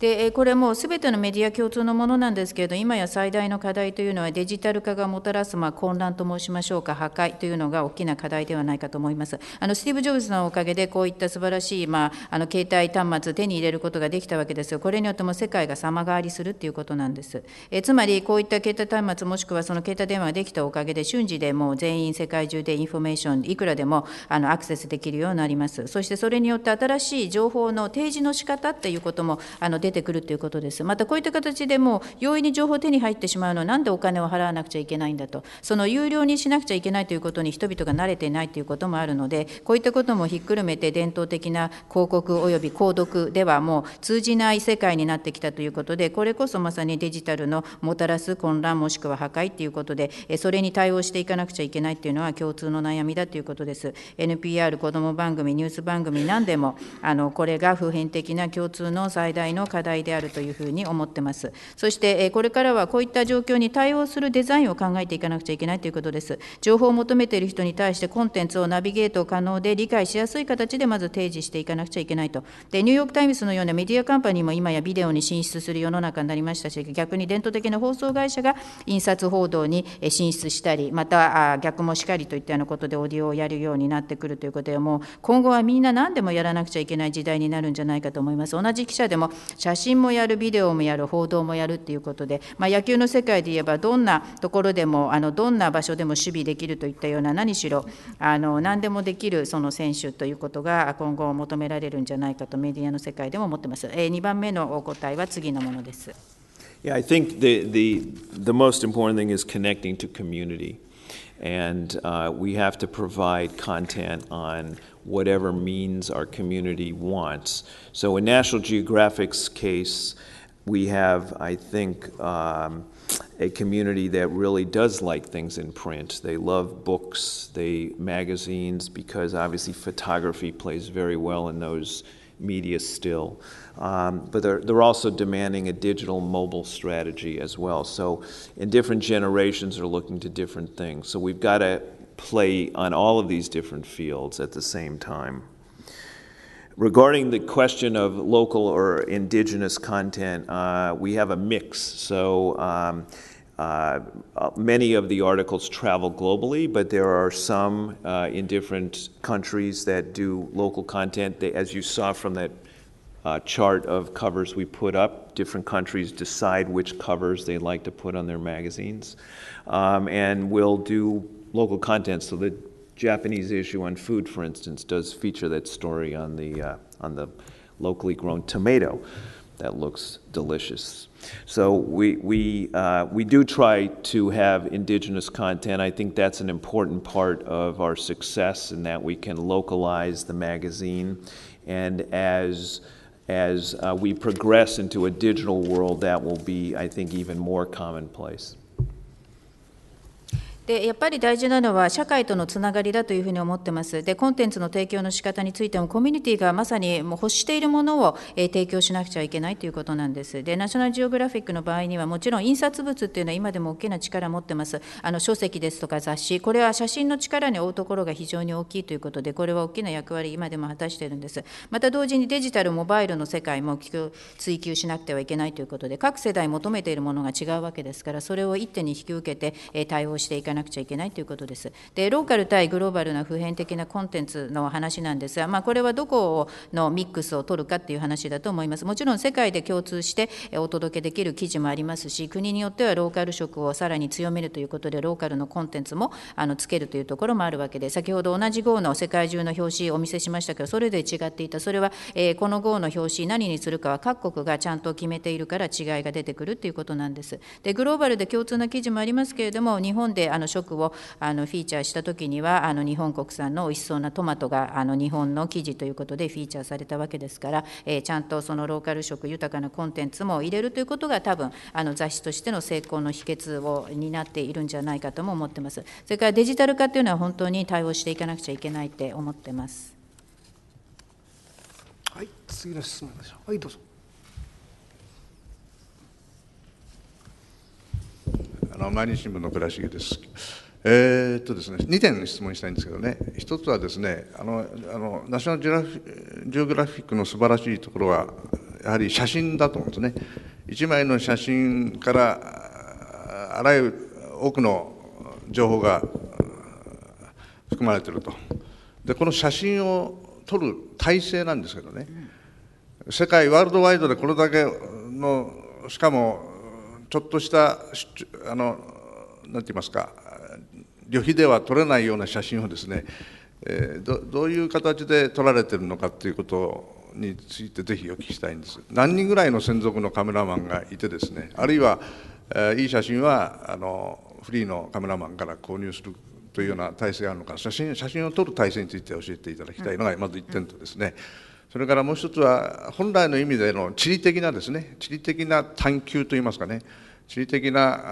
で、これもうすべてのメディア共通のものなんですけれど、今や最大の課題というのはデジタル化がもたらす混乱と申しましょうか、破壊というのが大きな課題ではないかと思います。スティーブ・ジョブズのおかげでこういった素晴らしい、携帯端末を手に入れることができたわけですが、これによっても世界が様変わりするということなんです。つまりこういった携帯端末もしくはその携帯電話ができたおかげで瞬時でもう全員世界中でインフォメーションいくらでもアクセスできるようになります。そしてそれによって新しい情報の提示の仕方っていうことも出てくるということです。またこういった形でもう容易に情報手に入ってしまうのはなんでお金を払わなくちゃいけないんだと、その有料にしなくちゃいけないということに人々が慣れていないということもあるので、こういったこともひっくるめて伝統的な広告および購読ではもう通じない世界になってきたということで、これこそまさにデジタルのもたらす混乱もしくは破壊ということで、それに対応していかなくちゃいけないというのは共通の悩みだということです。 NPR 子ども番組、ニュース番組、何でもこれが普遍的な共通の最大の課題であるというふうに思ってます。そしてこれからはこういった状況に対応するデザインを考えていかなくちゃいけないということです。情報を求めている人に対してコンテンツをナビゲート可能で理解しやすい形でまず提示していかなくちゃいけないと。で、ニューヨークタイムズのようなメディアカンパニーも今やビデオに進出する世の中になりましたし、逆に伝統的な放送会社が印刷報道に進出したり、また逆もしかりといったようなことでオーディオをやるようになってくるということで、もう今後はみんな何でもやらなくちゃいけない時代になるんじゃないかと思います。同じ記者でも写真もやる、ビデオもやる、報道もやるということで、野球の世界で言えばどんなところでもどんな場所でも守備できるといったような、何しろ何でもできるその選手ということが今後求められるんじゃないかとメディアの世界でも思っています。2番目のお答えは次のものです。 Yeah, I think the most important thing is connecting to community, and we have to provide content on whatever means our community wants. So in National Geographic's case, we have, I think, a community that really does like things in print. They love books, magazines, because obviously photography plays very well in those media still. But they're also demanding a digital mobile strategy as well. So and different generations are looking to different things. So we've got to play on all of these different fields at the same time. Regarding the question of local or indigenous content, we have a mix. So many of the articles travel globally, but there are some in different countries that do local content. They, as you saw from that chart of covers we put up, different countries decide which covers they like to put on their magazines, and we'll do local content. So the Japanese issue on food, for instance, does feature that story on the locally grown tomato that looks delicious. So we do try to have indigenous content. I think that's an important part of our success in that we can localize the magazine, and as we progress into a digital world, that will be, I think, even more commonplace. でやっぱり大事なのは社会とのつながりだというふうに思ってます。でコンテンツの提供の仕方についてもコミュニティがまさにもう欲しているものを提供しなくちゃいけないということなんです。でナショナルジオグラフィックの場合にはもちろん印刷物っていうのは今でも大きな力を持ってます。書籍ですとか雑誌、これは写真の力に負うところが非常に大きいということで、これは大きな役割今でも果たしているんです。また同時にデジタルモバイルの世界も追求しなくてはいけないということで、各世代求めているものが違うわけですから、それを一手に引き受けて対応していかななくちゃいけないということです。で、ローカル対グローバルな普遍的なコンテンツの話なんですが、これはどこのミックスを取るかっていう話だと思います。もちろん世界で共通してお届けできる記事もありますし、国によってはローカル色をさらに強めるということで、ローカルのコンテンツもつけるというところもあるわけで、先ほど同じ号の世界中の表紙をお見せしましたけど、それぞれ違っていた。それは、この号の表紙何にするかは各国がちゃんと決めているから違いが出てくるということなんです。で、グローバルで共通な記事もありますけれども、日本で食をフィーチャーしたときには、日本国産のおいしそうなトマトが日本の記事ということでフィーチャーされたわけですから、ちゃんとそのローカル色豊かなコンテンツも入れるということが、多分雑誌としての成功の秘訣を担っているんじゃないかとも思ってます。それからデジタル化というのは本当に対応していかなくちゃいけないって思ってます。はい、次の質問でしょう。はい、どうぞ。毎日新聞の倉重です。ですね、2点質問したいんですけどね、一つはですね、ナショナルジオグラフィックの素晴らしいところは、やはり写真だと思うんですね。1枚の写真からあらゆる多くの情報が含まれていると。で、この写真を撮る体制なんですけどね、世界ワールドワイドでこれだけの、しかもちょっとしたなんて言いますか、旅費では撮れないような写真をですね、どういう形で撮られているのかということについてぜひお聞きしたいんです。何人ぐらいの専属のカメラマンがいてですね、あるいは、いい写真はフリーのカメラマンから購入するというような体制があるのか、写真を撮る体制について教えていただきたいのがまず1点とですね、それからもう一つは本来の意味での地理的なですね、地理的な探求といいますかね、地理的な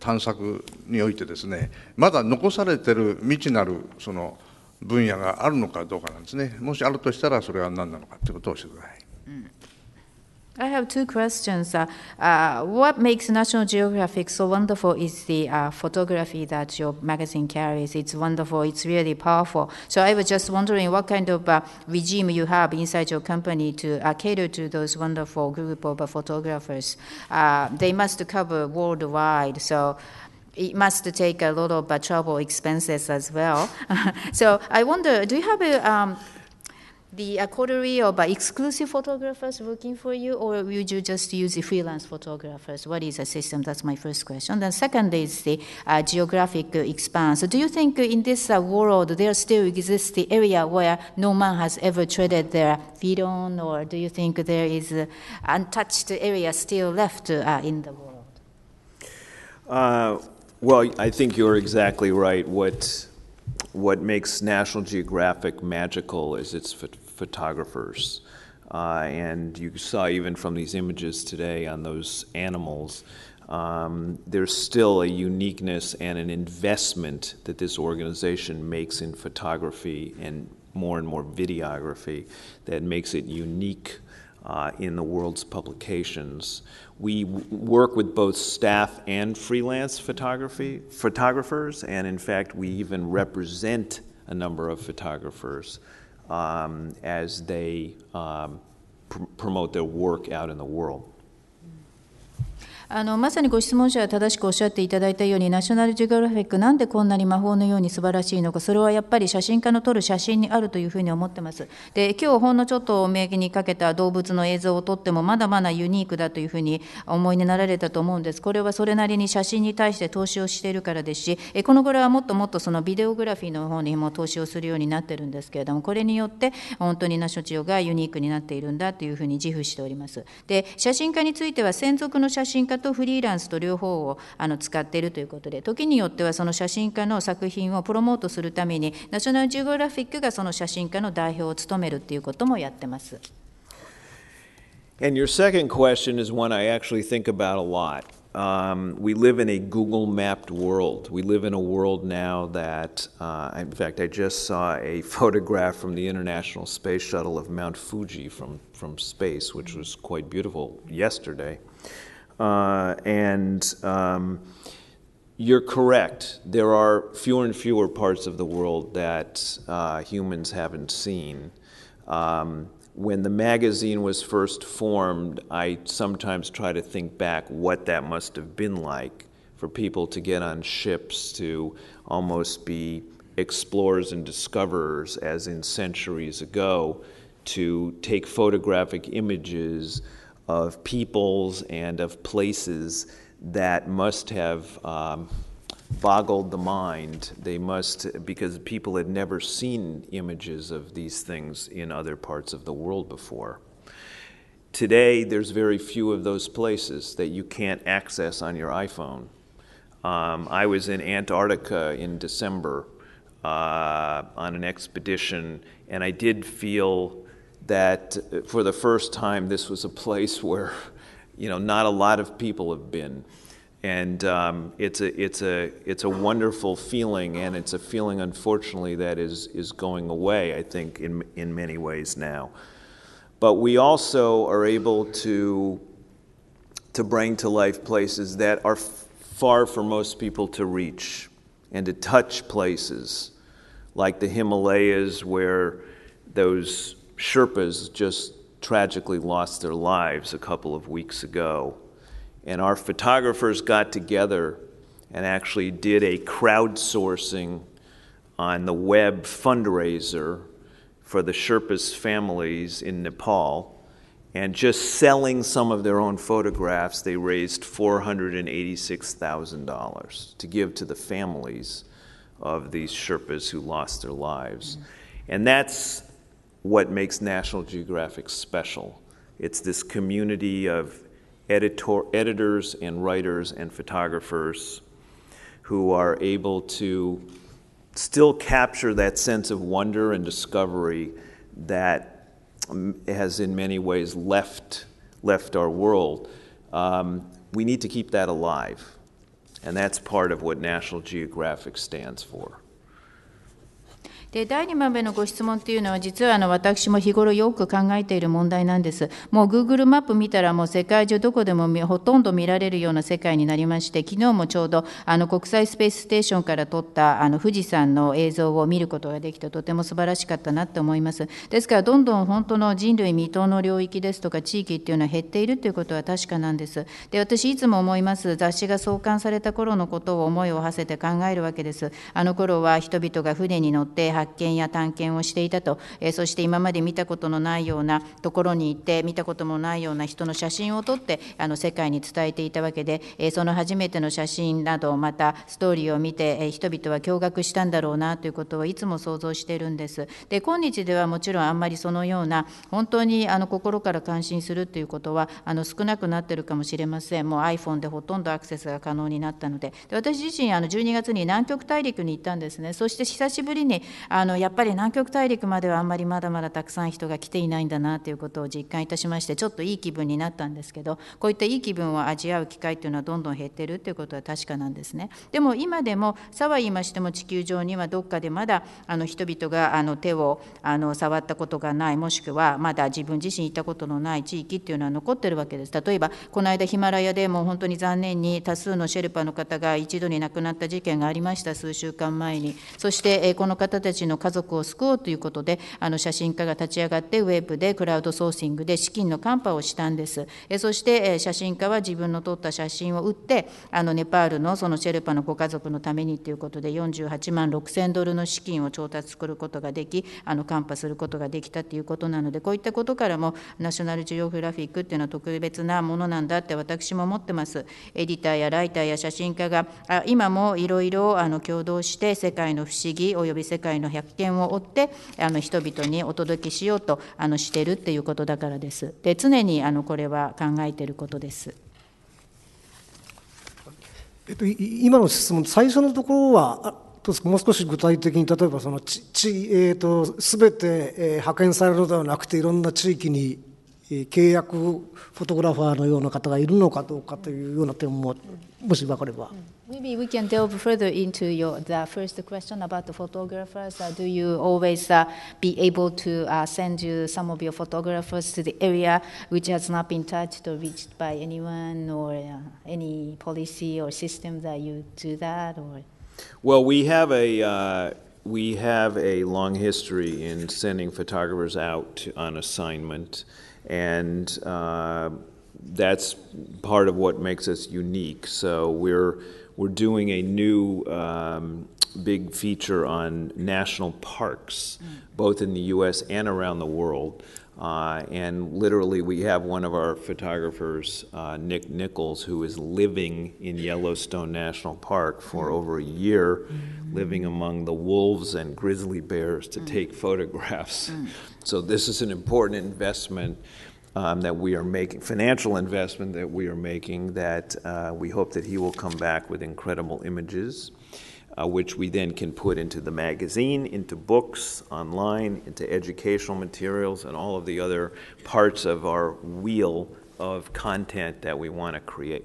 探索においてですね、まだ残されている未知なるその分野があるのかどうかなんですね。もしあるとしたらそれは何なのかということを教えてください。I have two questions. What makes National Geographic so wonderful is the photography that your magazine carries. It's wonderful. It's really powerful. So I was just wondering what kind of regime you have inside your company to cater to those wonderful group of photographers. They must cover worldwide. So it must take a lot of travel expenses as well. So I wonder, do you have the quarterly or exclusive photographers working for you, or will you just use the freelance photographers? What is the system? That's my first question. Then second is the geographic expanse. Do you think in this world there still exists the area where no man has ever treaded their feet on, or do you think there is untouched area still left in the world? Well, I think you're exactly right. What makes National Geographic magical is its photographers. And you saw even from these images today on those animals, there's still a uniqueness and an investment that this organization makes in photography and more videography that makes it unique in the world's publications. We work with both staff and freelance photographers, and in fact, we even represent a number of photographers as they promote their work out in the world. まさにご質問者は正しくおっしゃっていただいたように、ナショナルジオグラフィック、なんでこんなに魔法のように素晴らしいのか、それはやっぱり写真家の撮る写真にあるというふうに思ってます。で、今日ほんのちょっとお目にかけた動物の映像を撮っても、まだまだユニークだというふうに思いになられたと思うんです。これはそれなりに写真に対して投資をしているからですし、この頃はもっともっとそのビデオグラフィーの方にも投資をするようになってるんですけれども、これによって本当にナショジオがユニークになっているんだというふうに自負しております。で、写真家については専属の写真家とフリーランスと両方を使っているということで、時によってはその写真家の作品をプロモートするためにナショナルジオグラフィックがその写真家の代表を務めるということもやってます。And your second question is one I actually think about a lot. We live in a Google-mapped world. We live in a world now that, in fact, I just saw a photograph from the International Space Shuttle of Mount Fuji from space, which was quite beautiful yesterday. You're correct. There are fewer and fewer parts of the world that humans haven't seen. When the magazine was first formed, I sometimes try to think back what that must have been like for people to get on ships, to almost be explorers and discoverers, as in centuries ago, to take photographic images of peoples and of places that must have boggled the mind. They must, because people had never seen images of these things in other parts of the world before. Today, there's very few of those places that you can't access on your iPhone. I was in Antarctica in December on an expedition, and I did feel that for the first time, this was a place where, you know, not a lot of people have been. And it's a wonderful feeling, and it's a feeling, unfortunately, that is going away, I think, in many ways now. But we also are able to bring to life places that are far for most people to reach, and to touch places like the Himalayas, where those Sherpas just tragically lost their lives a couple of weeks ago. And our photographers got together and actually did a crowdsourcing on the web fundraiser for the Sherpas' families in Nepal. And just selling some of their own photographs, they raised $486,000 to give to the families of these Sherpas who lost their lives. And that's what makes National Geographic special. It's this community of editors and writers and photographers who are able to still capture that sense of wonder and discovery that has in many ways left our world. We need to keep that alive, and that's part of what National Geographic stands for. で第2番目のご質問というのは、実は私も日頃よく考えている問題なんです。もう Google マップ見たら、もう世界中どこでもほとんど見られるような世界になりまして、昨日もちょうど国際スペースステーションから撮った富士山の映像を見ることができて、とても素晴らしかったなと思います。ですから、どんどん本当の人類未踏の領域ですとか地域っていうのは減っているということは確かなんです。で、私いつも思います。雑誌が創刊された頃のことを思いを馳せて考えるわけです。あの頃は人々が船に乗って発見や探検をしていたと、そして今まで見たことのないようなところに行って、見たこともないような人の写真を撮って、世界に伝えていたわけで、その初めての写真など、またストーリーを見て、人々は驚愕したんだろうなということをいつも想像しているんです。で、今日ではもちろんあんまりそのような、本当に心から感心するということは少なくなっているかもしれません。もう iPhone でほとんどアクセスが可能になったので。で、私自身、12月に南極大陸に行ったんですね。そして久しぶりにやっぱり南極大陸まではあんまりまだまだたくさん人が来ていないんだなということを実感いたしまして、ちょっといい気分になったんですけど、こういったいい気分を味わう機会というのはどんどん減っているということは確かなんですね。でも今でもさは言いましても、地球上にはどっかでまだ人々が手を触ったことがない、もしくはまだ自分自身いたことのない地域というのは残っているわけです。例えばこの間ヒマラヤでも本当に残念に多数のシェルパの方が一度に亡くなった事件がありました、数週間前に。そしてこの方たちの家族を救おうということで、写真家が立ち上がってウェブでクラウドソーシングで資金のカンパをしたんです。そして写真家は自分の撮った写真を売って、ネパールのそのシェルパのご家族のためにということで$48万6,000の資金を調達することができ、カンパすることができたということなので、こういったことからもナショナルジオグラフィックっていうのは特別なものなんだって私も思ってます。エディターやライターや写真家が今もいろいろ共同して世界の不思議および世界の発見を追って人々にお届けしようとしているということだからです。で、常にこれは考えていることです。今の質問、最初のところはもう少し具体的に、例えばその全て派遣されるのではなくて、いろんな地域に契約フォトグラファーのような方がいるのかどうかというような点も、もし分かれば。Maybe we can delve further into the first question about the photographers. Do you always be able to send you some of your photographers to the area which has not been touched or reached by anyone, or any policy or system that you do that? Or well, we have a long history in sending photographers out on assignment, and that's part of what makes us unique. So we're we're doing a new big feature on national parks, both in the U.S. and around the world. And literally, we have one of our photographers, Nick Nichols, who is living in Yellowstone National Park for over a year, living among the wolves and grizzly bears to take photographs. So this is an important investment that we are making, financial investment that we are making, that we hope that he will come back with incredible images, which we then can put into the magazine, into books, online, into educational materials, and all of the other parts of our wheel of content that we want to create.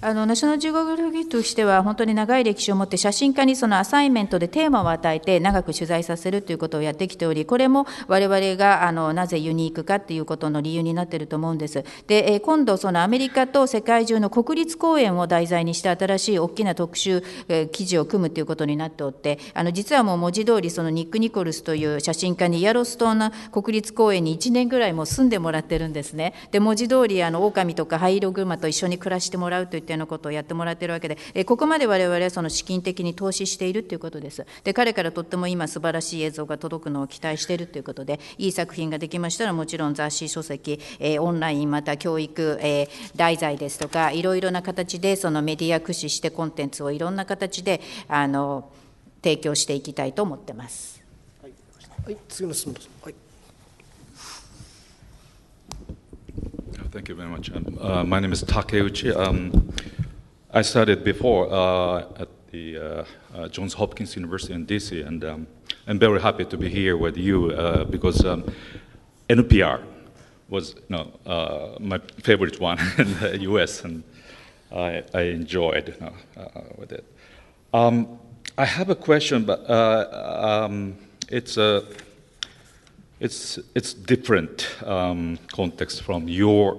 ナショナルジオグラフィックとしては本当に長い歴史を持って写真家にそのアサインメントでテーマを与えて長く取材させるということをやってきており、これも我々がなぜユニークかということの理由になっていると思うんです。で、今度そのアメリカと世界中の国立公園を題材にした新しい大きな特集記事を組むということになっておって、実はもう文字通りそのニック・ニコルスという写真家にイヤロストーン国立公園に1年ぐらいもう住んでもらってるんですね。で、文字通り狼とかハイイログマと一緒に暮らしてもらうというのことをやってもらっているわけで、ここまで我々はその資金的に投資しているということです。で、彼からとっても今素晴らしい映像が届くのを期待しているということで、いい作品ができましたらもちろん雑誌、書籍、オンライン、また教育、題材ですとかいろいろな形でそのメディア駆使してコンテンツをいろんな形で提供していきたいと思ってます。はい、次の質問です。はい。Thank you very much. My name is Takeuchi. I studied before at the Johns Hopkins University in DC, and I'm very happy to be here with you because NPR was my favorite one in the US, and I enjoyed with it. I have a question, but It's different context from your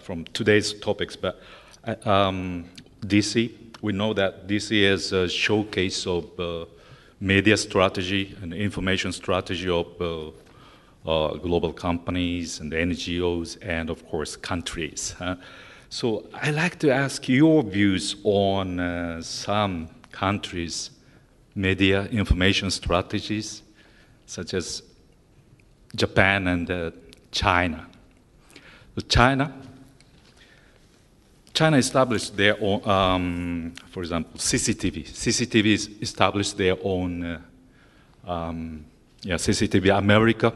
from today's topics, but DC, we know that DC is a showcase of media strategy and information strategy of global companies and NGOs and of course countries. So I'd like to ask your views on some countries' media information strategies, such as Japan and China. China established their own, for example, CCTV. CCTV established their own, CCTV America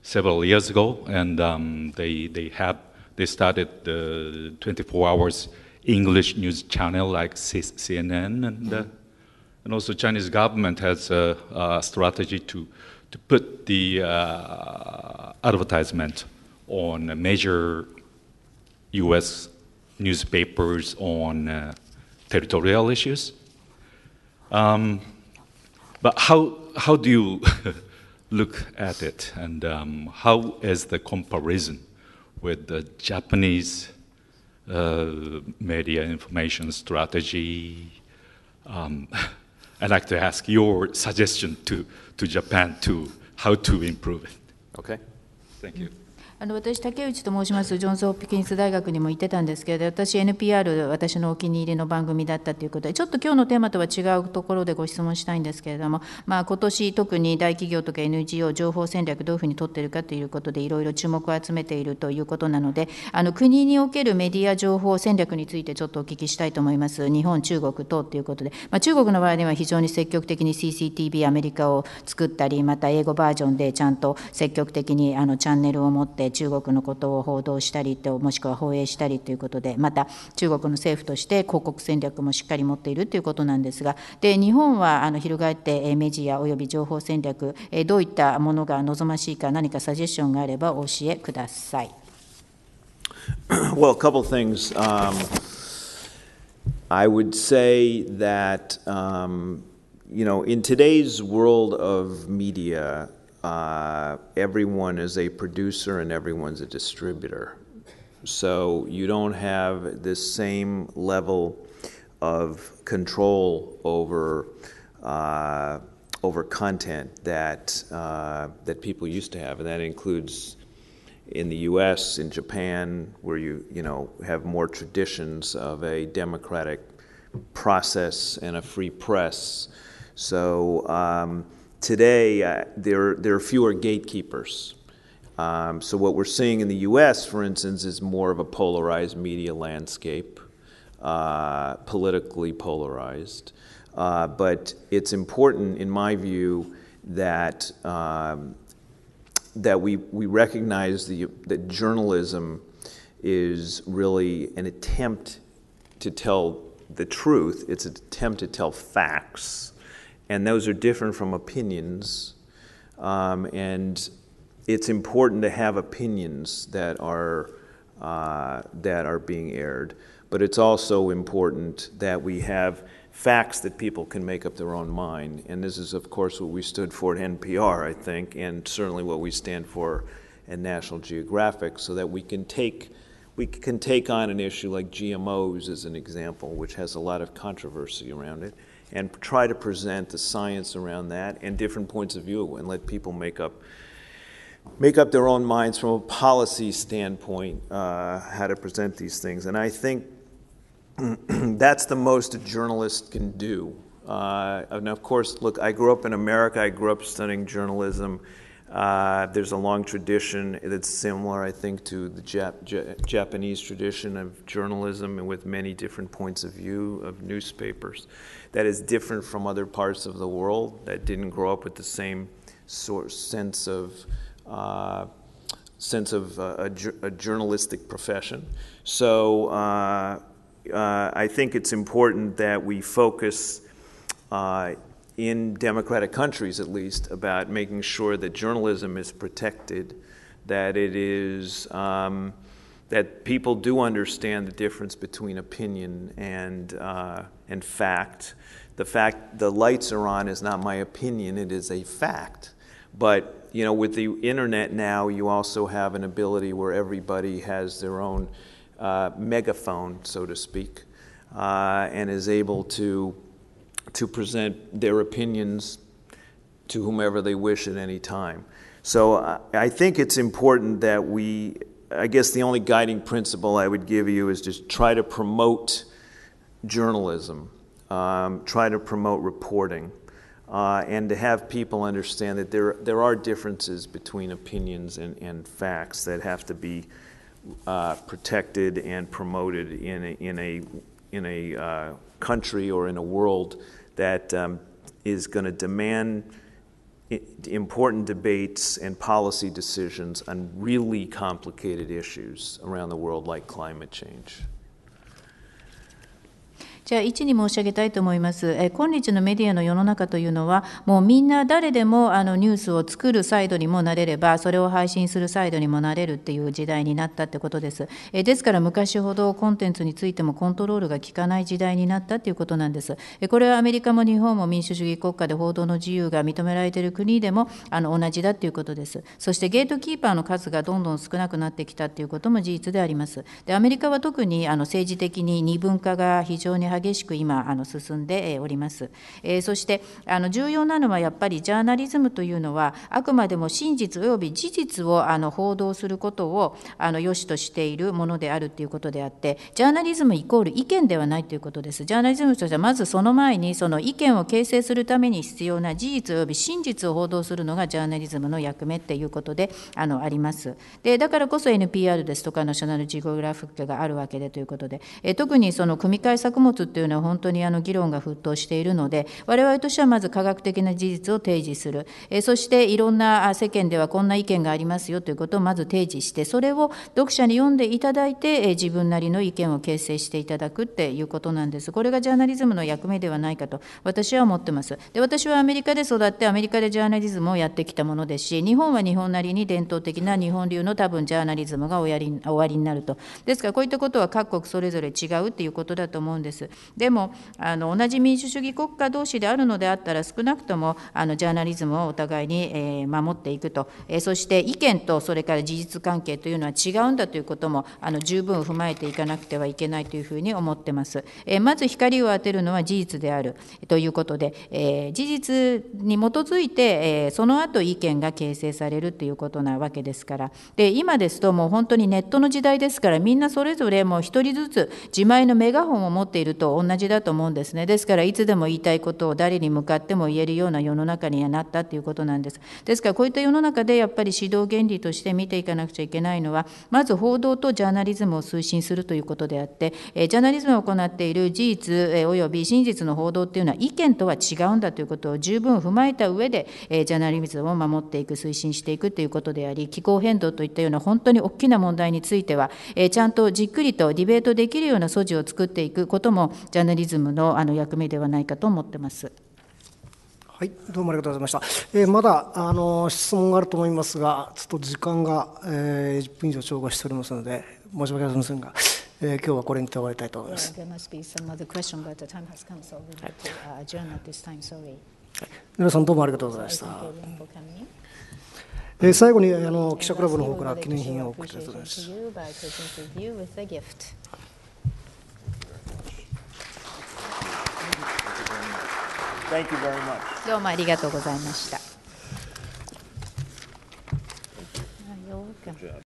several years ago, and they started the 24 hours English news channel like CNN, and also Chinese government has a strategy to put the advertisement on major U.S. newspapers on territorial issues. But how do you look at it, and how is the comparison with the Japanese media information strategy? I'd like to ask your suggestion to Japan to how to improve it. Okay. Thank you. 私、竹内と申します。ジョンズ・ホプキンス大学にも行ってたんですけれど、私、NPR、私のお気に入りの番組だったということで、ちょっと今日のテーマとは違うところでご質問したいんですけれども、今年特に大企業とか NGO、情報戦略、どういうふうに取っているかということで、いろいろ注目を集めているということなので、国におけるメディア情報戦略についてちょっとお聞きしたいと思います。日本、中国等ということで、中国の場合には非常に積極的に CCTV、アメリカを作ったり、また英語バージョンでちゃんと積極的にチャンネルを持って、中国のことを報道したりと、もしくは放映したりということで、また中国の政府として広告戦略もしっかり持っているということなんですが、で、日本は翻ってメディアおよび情報戦略、どういったものが望ましいか、何かサジェッションがあればお教えください。Well, a couple things. I would say that in today's world of media, everyone is a producer and everyone's a distributor. So you don't have this same level of control over content that people used to have, and that includes in the U.S., in Japan, where you have more traditions of a democratic process and a free press. So today there are fewer gatekeepers. So what we're seeing in the U.S., for instance, is more of a polarized media landscape, politically polarized. But it's important, in my view, that we recognize that journalism is really an attempt to tell the truth. It's an attempt to tell facts, and those are different from opinions. And it's important to have opinions that are being aired, but it's also important that we have facts that people can make up their own mind. And this is, of course, what we stood for at NPR, I think, and certainly what we stand for at National Geographic, so that we can take on an issue like GMOs, as an example, which has a lot of controversy around it, and try to present the science around that and different points of view, and let people make up their own minds from a policy standpoint how to present these things. And I think that's the most a journalist can do. And of course, look, I grew up in America. I grew up studying journalism. There's a long tradition that's similar, I think, to the Japanese tradition of journalism, and with many different points of view of newspapers. That is different from other parts of the world that didn't grow up with the same sense of a journalistic profession. So I think it's important that we focus, in democratic countries at least, about making sure that journalism is protected, that it is, that people do understand the difference between opinion and fact. The fact the lights are on is not my opinion, it is a fact. But, you know, with the internet now, you also have an ability where everybody has their own megaphone, so to speak, and is able to present their opinions to whomever they wish at any time. So I think it's important that I guess the only guiding principle I would give you is just try to promote journalism, try to promote reporting, and to have people understand that there are differences between opinions and facts that have to be protected and promoted in a country or in a world that is going to demand important debates and policy decisions on really complicated issues around the world, like climate change. じゃあ一に申し上げたいと思います。今日のメディアの世の中というのは、もうみんな誰でもニュースを作るサイドにもなれれば、それを配信するサイドにもなれるっていう時代になったってことです。ですから昔ほどコンテンツについてもコントロールが効かない時代になったっていうことなんです。これはアメリカも日本も民主主義国家で報道の自由が認められている国でも同じだっていうことです。そしてゲートキーパーの数がどんどん少なくなってきたっていうことも事実であります。でアメリカは特に政治的に二分化が非常に激しく今進んでおります。そして重要なのはやっぱりジャーナリズムというのはあくまでも真実および事実を報道することを良しとしているものであるということであって、ジャーナリズムイコール意見ではないということです。ジャーナリズムとしてはまずその前にその意見を形成するために必要な事実および真実を報道するのがジャーナリズムの役目ということであります。でだからこそ NPR ですとかナショナルジオグラフィックがあるわけでということで、特にその組み替え作物というのは本当に議論が沸騰しているので、我々としてはまず科学的な事実を提示する、そしていろんな世間ではこんな意見がありますよということをまず提示して、それを読者に読んでいただいて自分なりの意見を形成していただくっていうことなんです。これがジャーナリズムの役目ではないかと私は思ってます。で私はアメリカで育ってアメリカでジャーナリズムをやってきたものですし、日本は日本なりに伝統的な日本流の多分ジャーナリズムがおありになると。ですからこういったことは各国それぞれ違うっていうことだと思うんです。でも同じ民主主義国家同士であるのであったら、少なくともジャーナリズムをお互いに守っていくと、そして意見とそれから事実関係というのは違うんだということも十分踏まえていかなくてはいけないというふうに思ってます。まず光を当てるのは事実であるということで、事実に基づいてその後意見が形成されるということなわけですから。で今ですともう本当にネットの時代ですから、みんなそれぞれもう一人ずつ自前のメガホンを持っていると同じだと思うんですね。ですからいつでも言いたいことを誰に向かっても言えるような世の中にはなったということなんです。ですからこういった世の中でやっぱり指導原理として見ていかなくちゃいけないのは、まず報道とジャーナリズムを推進するということであって、ジャーナリズムを行っている事実および真実の報道というのは意見とは違うんだということを十分踏まえた上で、ジャーナリズムを守っていく、推進していくということであり、気候変動といったような本当に大きな問題についてはちゃんとじっくりとディベートできるような素地を作っていくこともジャーナリズムの役目ではないかと思ってます。はい、どうもありがとうございました。まだ質問があると思いますが、ちょっと時間が10分以上超過しておりますので申し訳ありませんが、今日はこれにて終わりたいと思います。皆さんどうもありがとうございました。最後に記者クラブの方から記念品を送っていただきます。どうもありがとうございました。